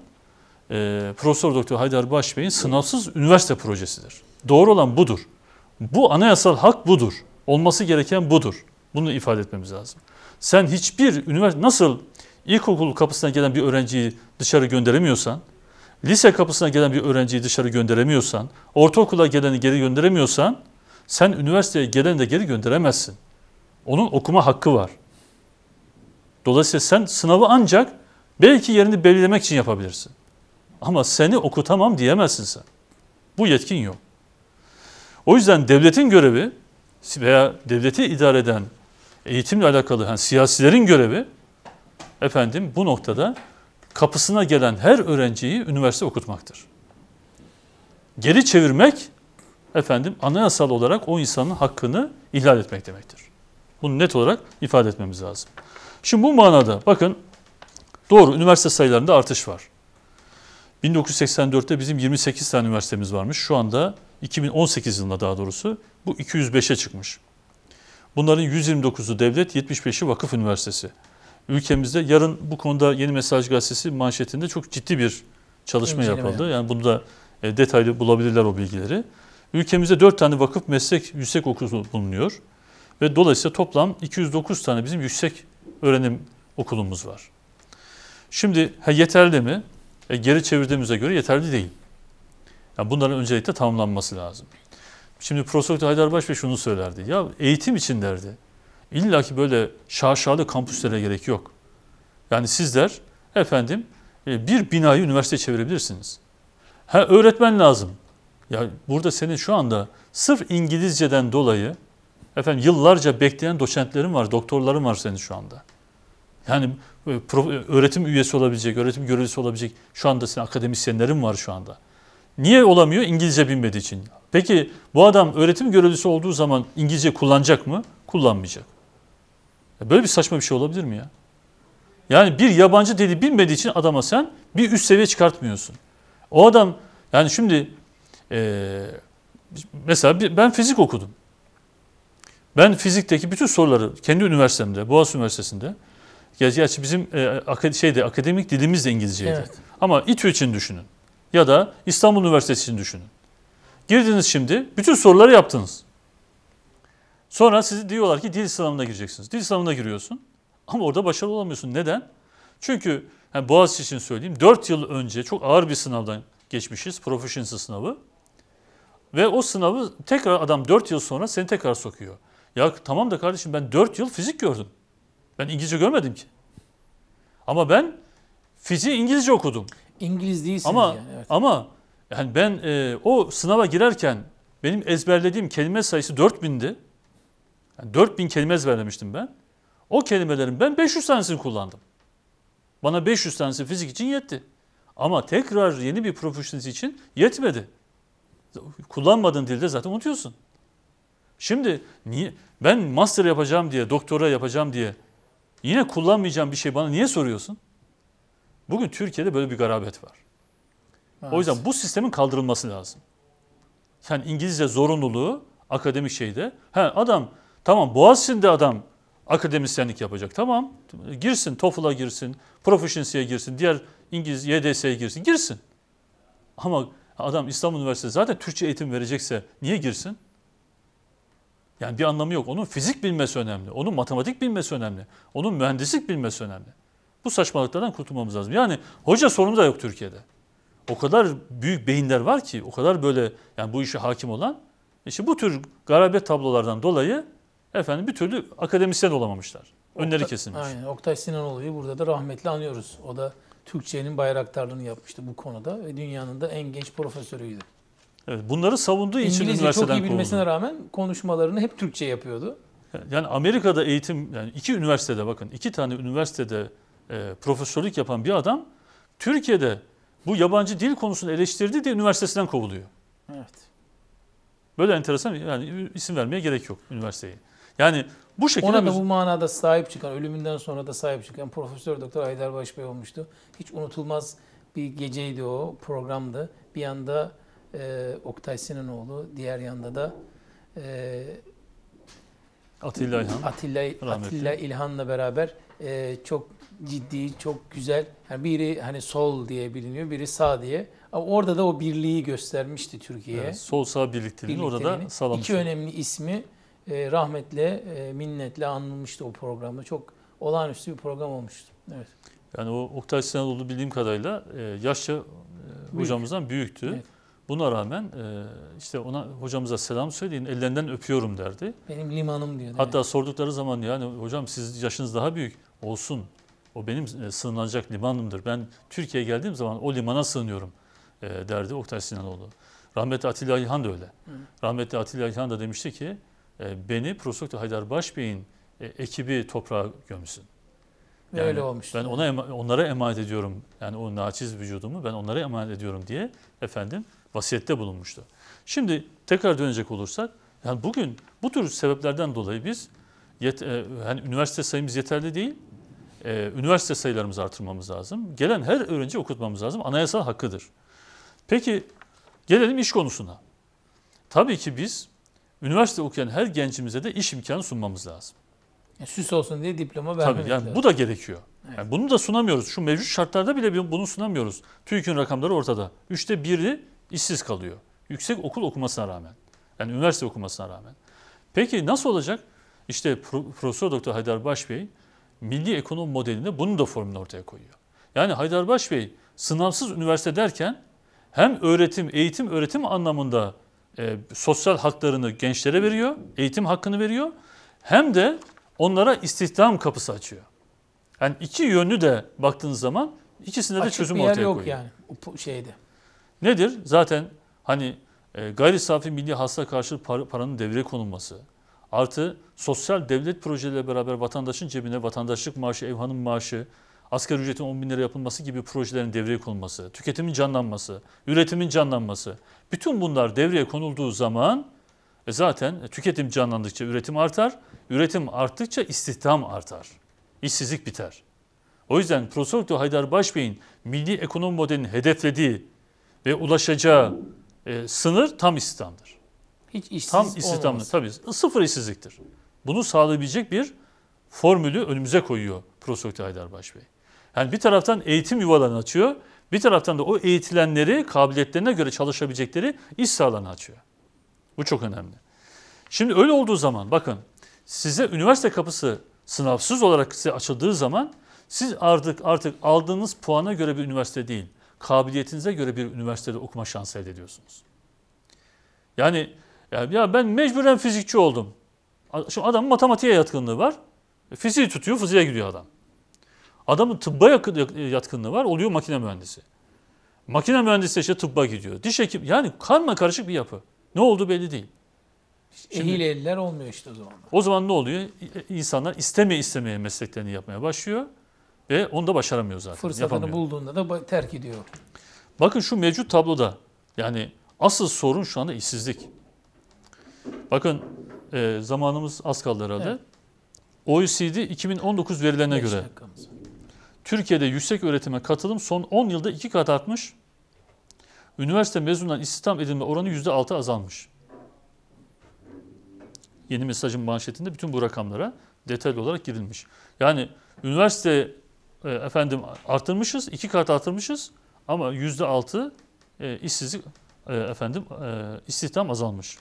e, Profesör Doktor Haydar Baş Bey'in sınavsız üniversite projesidir. Doğru olan budur. Bu anayasal hak budur. Olması gereken budur. Bunu ifade etmemiz lazım. Sen hiçbir üniversite nasıl ilkokul kapısına gelen bir öğrenciyi dışarı gönderemiyorsan, lise kapısına gelen bir öğrenciyi dışarı gönderemiyorsan, ortaokula geleni geri gönderemiyorsan, sen üniversiteye geleni de geri gönderemezsin. Onun okuma hakkı var. Dolayısıyla sen sınavı ancak belki yerini belirlemek için yapabilirsin. Ama seni okutamam diyemezsin sen. Bu yetkin yok. O yüzden devletin görevi veya devleti idare eden eğitimle alakalı yani siyasilerin görevi efendim bu noktada kapısına gelen her öğrenciyi üniversite okutmaktır. Geri çevirmek efendim anayasal olarak o insanın hakkını ihlal etmek demektir. Bunu net olarak ifade etmemiz lazım. Şimdi bu manada bakın doğru üniversite sayılarında artış var. bin dokuz yüz seksen dörtte bizim yirmi sekiz tane üniversitemiz varmış. Şu anda iki bin on sekiz yılında daha doğrusu bu iki yüz beşe çıkmış. Bunların yüz yirmi dokuzu devlet, yetmiş beşi vakıf üniversitesi. Ülkemizde yarın bu konuda Yeni Mesaj Gazetesi manşetinde çok ciddi bir çalışma İnceleme yapıldı. Yani bunu da detaylı bulabilirler o bilgileri. Ülkemizde dört tane vakıf meslek yüksek okulu bulunuyor. Ve dolayısıyla toplam iki yüz dokuz tane bizim yüksek öğrenim okulumuz var. Şimdi ha, yeterli mi? E, geri çevirdiğimize göre yeterli değil. Yani bunların öncelikle tamamlanması lazım. Şimdi Profesör Doktor Haydar Baş Bey şunu söylerdi. Ya eğitim için derdi. İlla ki böyle şaşalı kampüslere gerek yok. Yani sizler efendim bir binayı üniversiteye çevirebilirsiniz. Ha öğretmen lazım. Ya burada senin şu anda sırf İngilizceden dolayı efendim yıllarca bekleyen doçentlerin var, doktorların var senin şu anda. Yani öğretim üyesi olabilecek, öğretim görevlisi olabilecek şu anda senin akademisyenlerin var şu anda. Niye olamıyor? İngilizce bilmediği için. Peki bu adam öğretim görevlisi olduğu zaman İngilizce kullanacak mı? Kullanmayacak. Böyle bir saçma bir şey olabilir mi ya? Yani bir yabancı dili bilmediği için adama sen bir üst seviye çıkartmıyorsun. O adam yani şimdi e, mesela ben fizik okudum. Ben fizikteki bütün soruları kendi üniversitemde, Boğaziçi Üniversitesi'nde, gerçi bizim e, şeyde, akademik dilimiz de İngilizceydi. Evet. Ama İTÜ için düşünün ya da İstanbul Üniversitesi için düşünün. Girdiniz şimdi bütün soruları yaptınız. Sonra sizi diyorlar ki dil sınavına gireceksiniz. Dil sınavına giriyorsun ama orada başarılı olamıyorsun. Neden? Çünkü yani Boğaziçi için söyleyeyim dört yıl önce çok ağır bir sınavdan geçmişiz. Proficiency sınavı. Ve o sınavı tekrar adam dört yıl sonra seni tekrar sokuyor. Ya tamam da kardeşim ben dört yıl fizik gördüm. Ben İngilizce görmedim ki. Ama ben fiziği İngilizce okudum. İngiliz değilsiniz ama, yani. Evet. Ama yani ben e, o sınava girerken benim ezberlediğim kelime sayısı dört bindi. Yani dört bin kelime ezberlemiştim ben. O kelimelerin ben beş yüz tanesini kullandım. Bana beş yüz tanesi fizik için yetti. Ama tekrar yeni bir profesyonel için yetmedi. Kullanmadığın dilde zaten unutuyorsun. Şimdi niye ben master yapacağım diye, doktora yapacağım diye yine kullanmayacağım bir şey bana niye soruyorsun? Bugün Türkiye'de böyle bir garabet var. Evet. O yüzden bu sistemin kaldırılması lazım. Yani İngilizce zorunluluğu akademik şeyde. He, adam tamam Boğaziçi'nde adam akademisyenlik yapacak. Tamam girsin, TOEFL'a girsin, Proficiency'ye girsin, diğer İngiliz Y D S'ye girsin. Girsin. Ama adam İstanbul Üniversitesi zaten Türkçe eğitim verecekse niye girsin? Yani bir anlamı yok. Onun fizik bilmesi önemli. Onun matematik bilmesi önemli. Onun mühendislik bilmesi önemli. Bu saçmalıklardan kurtulmamız lazım. Yani hoca sorunu da yok Türkiye'de. O kadar büyük beyinler var ki, o kadar böyle yani bu işe hakim olan. İşte bu tür garabet tablolardan dolayı efendim bir türlü akademisyen olamamışlar. Önleri Oktay, kesilmiş. Aynen. Oktay Sinanoğlu'yu burada da rahmetli anıyoruz. O da Türkçe'nin bayraktarlığını yapmıştı bu konuda ve dünyanın da en genç profesörüydü. Evet, bunları savunduğu için üniversiteden kovuldu. İngilizce çok iyi bilmesine rağmen konuşmalarını hep Türkçe yapıyordu. Yani Amerika'da eğitim, yani iki üniversitede bakın, iki tane üniversitede e, profesörlük yapan bir adam Türkiye'de bu yabancı dil konusunu eleştirdi diye üniversitesinden kovuluyor. Evet. Böyle enteresan, yani isim vermeye gerek yok üniversiteye. Yani bu şekilde... Ona da bu manada sahip çıkan, ölümünden sonra da sahip çıkan Profesör Doktor Haydar Baş Bey olmuştu. Hiç unutulmaz bir geceydi o, programdı. Bir yanda e, Oktay Sinanoğlu, diğer yanda da e, Atilla İlhan. Atilla, Atilla İlhan'la beraber e, çok ciddi, çok güzel. Yani biri hani sol diye biliniyor, biri sağ diye. Ama orada da o birliği göstermişti Türkiye'ye. Evet, sol sağ birlikteliğini orada da sağlamıştı. İki önemli ismi E, rahmetle, e, minnetle anılmıştı o programda. Çok olağanüstü bir program olmuştu. Evet. Yani o Oktay Sinanoğlu bildiğim kadarıyla e, yaşça e, Büyük. hocamızdan büyüktü. Evet. Buna rağmen e, işte ona hocamıza selam söyleyin, ellerinden öpüyorum derdi. Benim limanım diyordu. Hatta evet. Sordukları zaman yani hocam siz yaşınız daha büyük olsun. O benim e, sığınacak limanımdır. Ben Türkiye'ye geldiğim zaman o limana sığınıyorum e, derdi Oktay Sinanoğlu. Rahmetli Atilla İlhan da öyle. Hı. Rahmetli Atilla İlhan da demişti ki beni Profesör Doktor Haydar Baş Bey'in e, ekibi toprağa gömsün. Yani öyle olmuş. Ben ona ema onlara emanet ediyorum. Yani o naçiz vücudumu ben onlara emanet ediyorum diye efendim vasiyette bulunmuştu. Şimdi tekrar dönecek olursak yani bugün bu tür sebeplerden dolayı biz yet e, yani üniversite sayımız yeterli değil. E, üniversite sayılarımızı artırmamız lazım. Gelen her öğrenci okutmamız lazım. Anayasal hakkıdır. Peki gelelim iş konusuna. Tabii ki biz üniversite okuyan her gencimize de iş imkanı sunmamız lazım. Yani süs olsun diye diploma vermemek lazım. Yani bu da gerekiyor. Evet. Yani bunu da sunamıyoruz. Şu mevcut şartlarda bile bunu sunamıyoruz. TÜİK'in rakamları ortada. Üçte biri işsiz kalıyor. Yüksek okul okumasına rağmen. Yani üniversite okumasına rağmen. Peki nasıl olacak? İşte Profesör Doktor Haydar Baş Bey milli ekonomi modelinde bunun da formülünü ortaya koyuyor. Yani Haydar Baş Bey sınavsız üniversite derken hem öğretim, eğitim, öğretim anlamında E, sosyal haklarını gençlere veriyor, eğitim hakkını veriyor. Hem de onlara istihdam kapısı açıyor. Yani iki yönlü de baktığınız zaman ikisinde de açık çözüm ortaya koyuyor. Açık bir yer yok yani şeyde. Nedir? Zaten hani e, gayri safi milli hasıla karşı par paranın devreye konulması, artı sosyal devlet projeleriyle beraber vatandaşın cebine vatandaşlık maaşı, ev hanım maaşı, asgari ücretin on bin lira yapılması gibi projelerin devreye konulması, tüketimin canlanması, üretimin canlanması. Bütün bunlar devreye konulduğu zaman e zaten tüketim canlandıkça üretim artar. Üretim arttıkça istihdam artar. İşsizlik biter. O yüzden Profesör Doktor Haydar Baş Bey'in milli ekonomi modelinin hedeflediği ve ulaşacağı e, sınır tam istihdamdır. Hiç işsiz tam istihdamdır. Tabii sıfır işsizliktir. Bunu sağlayabilecek bir formülü önümüze koyuyor Profesör Doktor Haydar Baş Bey. Yani bir taraftan eğitim yuvalarını açıyor, bir taraftan da o eğitilenleri kabiliyetlerine göre çalışabilecekleri iş sahalarını açıyor. Bu çok önemli. Şimdi öyle olduğu zaman bakın size üniversite kapısı sınavsız olarak size açıldığı zaman siz artık artık aldığınız puana göre bir üniversite değil, kabiliyetinize göre bir üniversitede okuma şansı elde ediyorsunuz. Yani ya ben mecburen fizikçi oldum. Şimdi adamın matematiğe yatkınlığı var. Fiziği tutuyor, fiziğe gidiyor adam. Adamın tıbba yatkınlığı var, oluyor makine mühendisi. Makine mühendisi işte tıbba gidiyor. Diş hekim, yani karma karışık bir yapı. Ne oldu belli değil. Şimdi, ehil eller olmuyor işte o zaman. O zaman ne oluyor? İnsanlar istemeye istemeye mesleklerini yapmaya başlıyor ve onu da başaramıyor zaten. Fırsatını yapamıyor. Bulduğunda da terk ediyor. Bakın şu mevcut tabloda, yani asıl sorun şu anda işsizlik. Bakın e, zamanımız az kaldı herhalde. Evet. O E C D iki bin on dokuz verilerine göre Türkiye'de yüksek öğretime katılım son on yılda iki kat artmış. Üniversite mezunundan istihdam edilme oranı yüzde altı azalmış. Yeni Mesaj'ın manşetinde bütün bu rakamlara detaylı olarak girilmiş. Yani üniversite e, efendim artırmışız, iki kat artırmışız ama yüzde altı e, işsizlik e, efendim e, istihdam azalmış.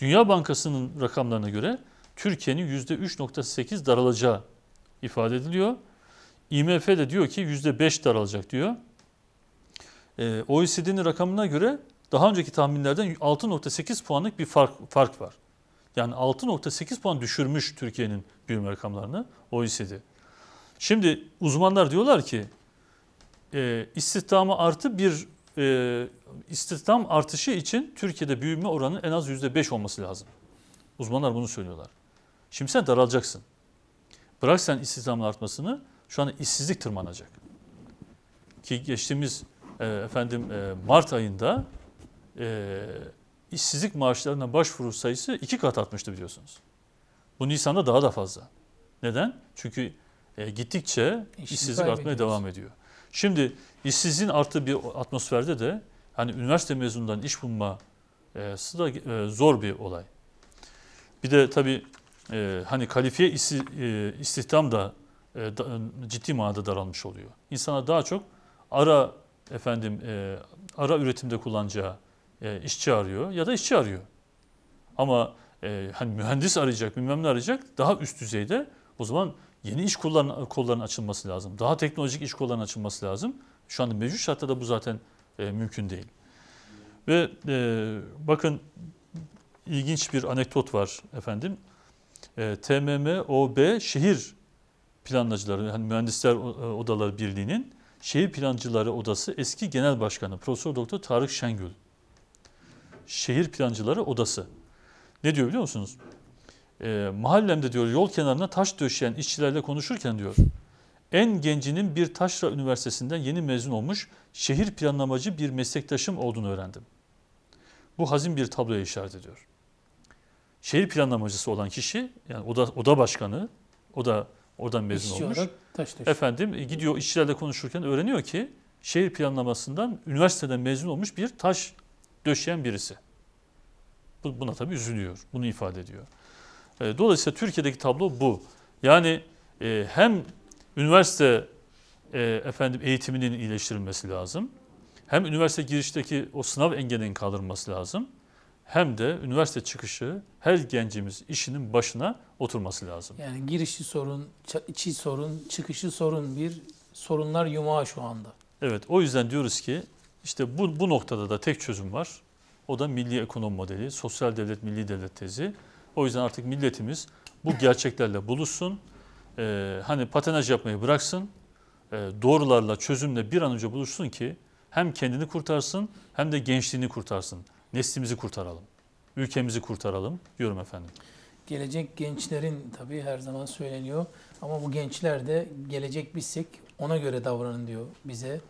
Dünya Bankası'nın rakamlarına göre Türkiye'nin yüzde üç nokta sekiz daralacağı ifade ediliyor. I M F de diyor ki yüzde beş daralacak diyor. E, O E C D'nin rakamına göre daha önceki tahminlerden altı nokta sekiz puanlık bir fark, fark var. Yani altı nokta sekiz puan düşürmüş Türkiye'nin büyüme rakamlarını O E C D. Şimdi uzmanlar diyorlar ki e, istihdamı artı bir e, istihdam artışı için Türkiye'de büyüme oranının en az yüzde beş olması lazım. Uzmanlar bunu söylüyorlar. Şimdi sen daralacaksın. Bırak sen istihdamın artmasını, şu an işsizlik tırmanacak. Ki geçtiğimiz e, efendim e, Mart ayında e, işsizlik maaşlarına başvuru sayısı iki kat artmıştı biliyorsunuz. Bu Nisan'da daha da fazla. Neden? Çünkü e, gittikçe İşini işsizlik artmaya devam ediyor. Şimdi işsizliğin arttığı bir atmosferde de hani üniversite mezunundan iş bulma e, sıra, e, zor bir olay. Bir de tabii e, hani kalifiye işsiz, e, istihdam da e, da, ciddi manada daralmış oluyor. İnsana daha çok ara efendim e, ara üretimde kullanacağı e, işçi arıyor ya da işçi arıyor. Ama e, hani mühendis arayacak, bilmem ne arayacak, daha üst düzeyde o zaman yeni iş kollarının, kollarının açılması lazım. Daha teknolojik iş kollarının açılması lazım. Şu anda mevcut şartta da bu zaten e, mümkün değil. Ve e, bakın İlginç bir anekdot var efendim. E, T M M O B şehir planlacıları, yani mühendisler odaları birliğinin şehir plancıları odası eski genel başkanı Profesör Doktor Tarık Şengül. Şehir plancıları odası. Ne diyor biliyor musunuz? E, mahallemde diyor yol kenarına taş döşeyen işçilerle konuşurken diyor en gencinin bir taşra üniversitesinden yeni mezun olmuş şehir planlamacı bir meslektaşım olduğunu öğrendim. Bu hazin bir tabloya işaret ediyor. Şehir planlamacısı olan kişi, yani oda, oda başkanı, o da oradan mezun İşçi olmuş. Taş taş. Efendim gidiyor işçilerle konuşurken öğreniyor ki şehir planlamasından, üniversiteden mezun olmuş bir taş döşeyen birisi. Buna tabii üzülüyor, bunu ifade ediyor. Dolayısıyla Türkiye'deki tablo bu. Yani hem üniversite efendim eğitiminin iyileştirilmesi lazım. Hem üniversite girişteki o sınav engelinin kaldırılması lazım. Hem de üniversite çıkışı her gencimiz işinin başına oturması lazım. Yani girişi sorun, içi sorun, çıkışı sorun, bir sorunlar yumağı şu anda. Evet, o yüzden diyoruz ki işte bu, bu noktada da tek çözüm var. O da milli ekonomi modeli, sosyal devlet, milli devlet tezi. O yüzden artık milletimiz bu gerçeklerle buluşsun. Ee, hani patenaj yapmayı bıraksın. Ee, doğrularla, çözümle bir an önce buluşsun ki hem kendini kurtarsın hem de gençliğini kurtarsın. Neslimizi kurtaralım. Ülkemizi kurtaralım diyorum efendim. Gelecek gençlerin tabii her zaman söyleniyor. Ama bu gençler de gelecek bizsek ona göre davranın diyor bize.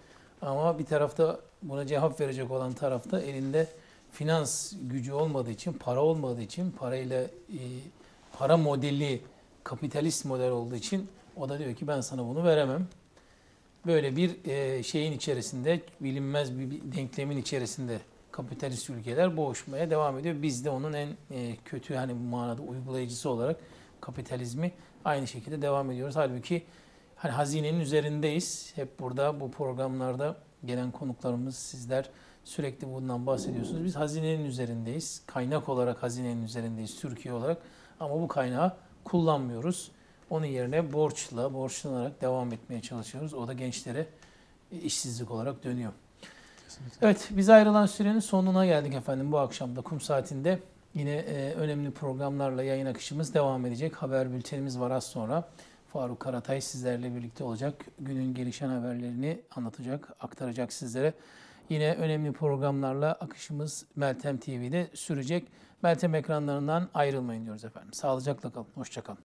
Ama bir tarafta buna cevap verecek olan tarafta elinde finans gücü olmadığı için, para olmadığı için, parayla para modeli kapitalist model olduğu için o da diyor ki ben sana bunu veremem. Böyle bir şeyin içerisinde, bilinmez bir denklemin içerisinde kapitalist ülkeler boğuşmaya devam ediyor. Biz de onun en kötü, hani bu manada uygulayıcısı olarak kapitalizmi aynı şekilde devam ediyoruz. Halbuki hani hazinenin üzerindeyiz. Hep burada bu programlarda gelen konuklarımız, sizler sürekli bundan bahsediyorsunuz. Biz hazinenin üzerindeyiz. Kaynak olarak hazinenin üzerindeyiz Türkiye olarak. Ama bu kaynağı kullanmıyoruz. Onun yerine borçla, borçlanarak devam etmeye çalışıyoruz. O da gençlere işsizlik olarak dönüyor. Kesinlikle. Evet, biz ayrılan sürenin sonuna geldik efendim. Bu akşam da Kum Saati'nde yine e, önemli programlarla yayın akışımız devam edecek. Haber bültenimiz var az sonra. Faruk Karatay sizlerle birlikte olacak. Günün gelişen haberlerini anlatacak, aktaracak sizlere. Yine önemli programlarla akışımız Meltem T V'de sürecek. Meltem ekranlarından ayrılmayın diyoruz efendim. Sağlıcakla kalın, hoşça kalın.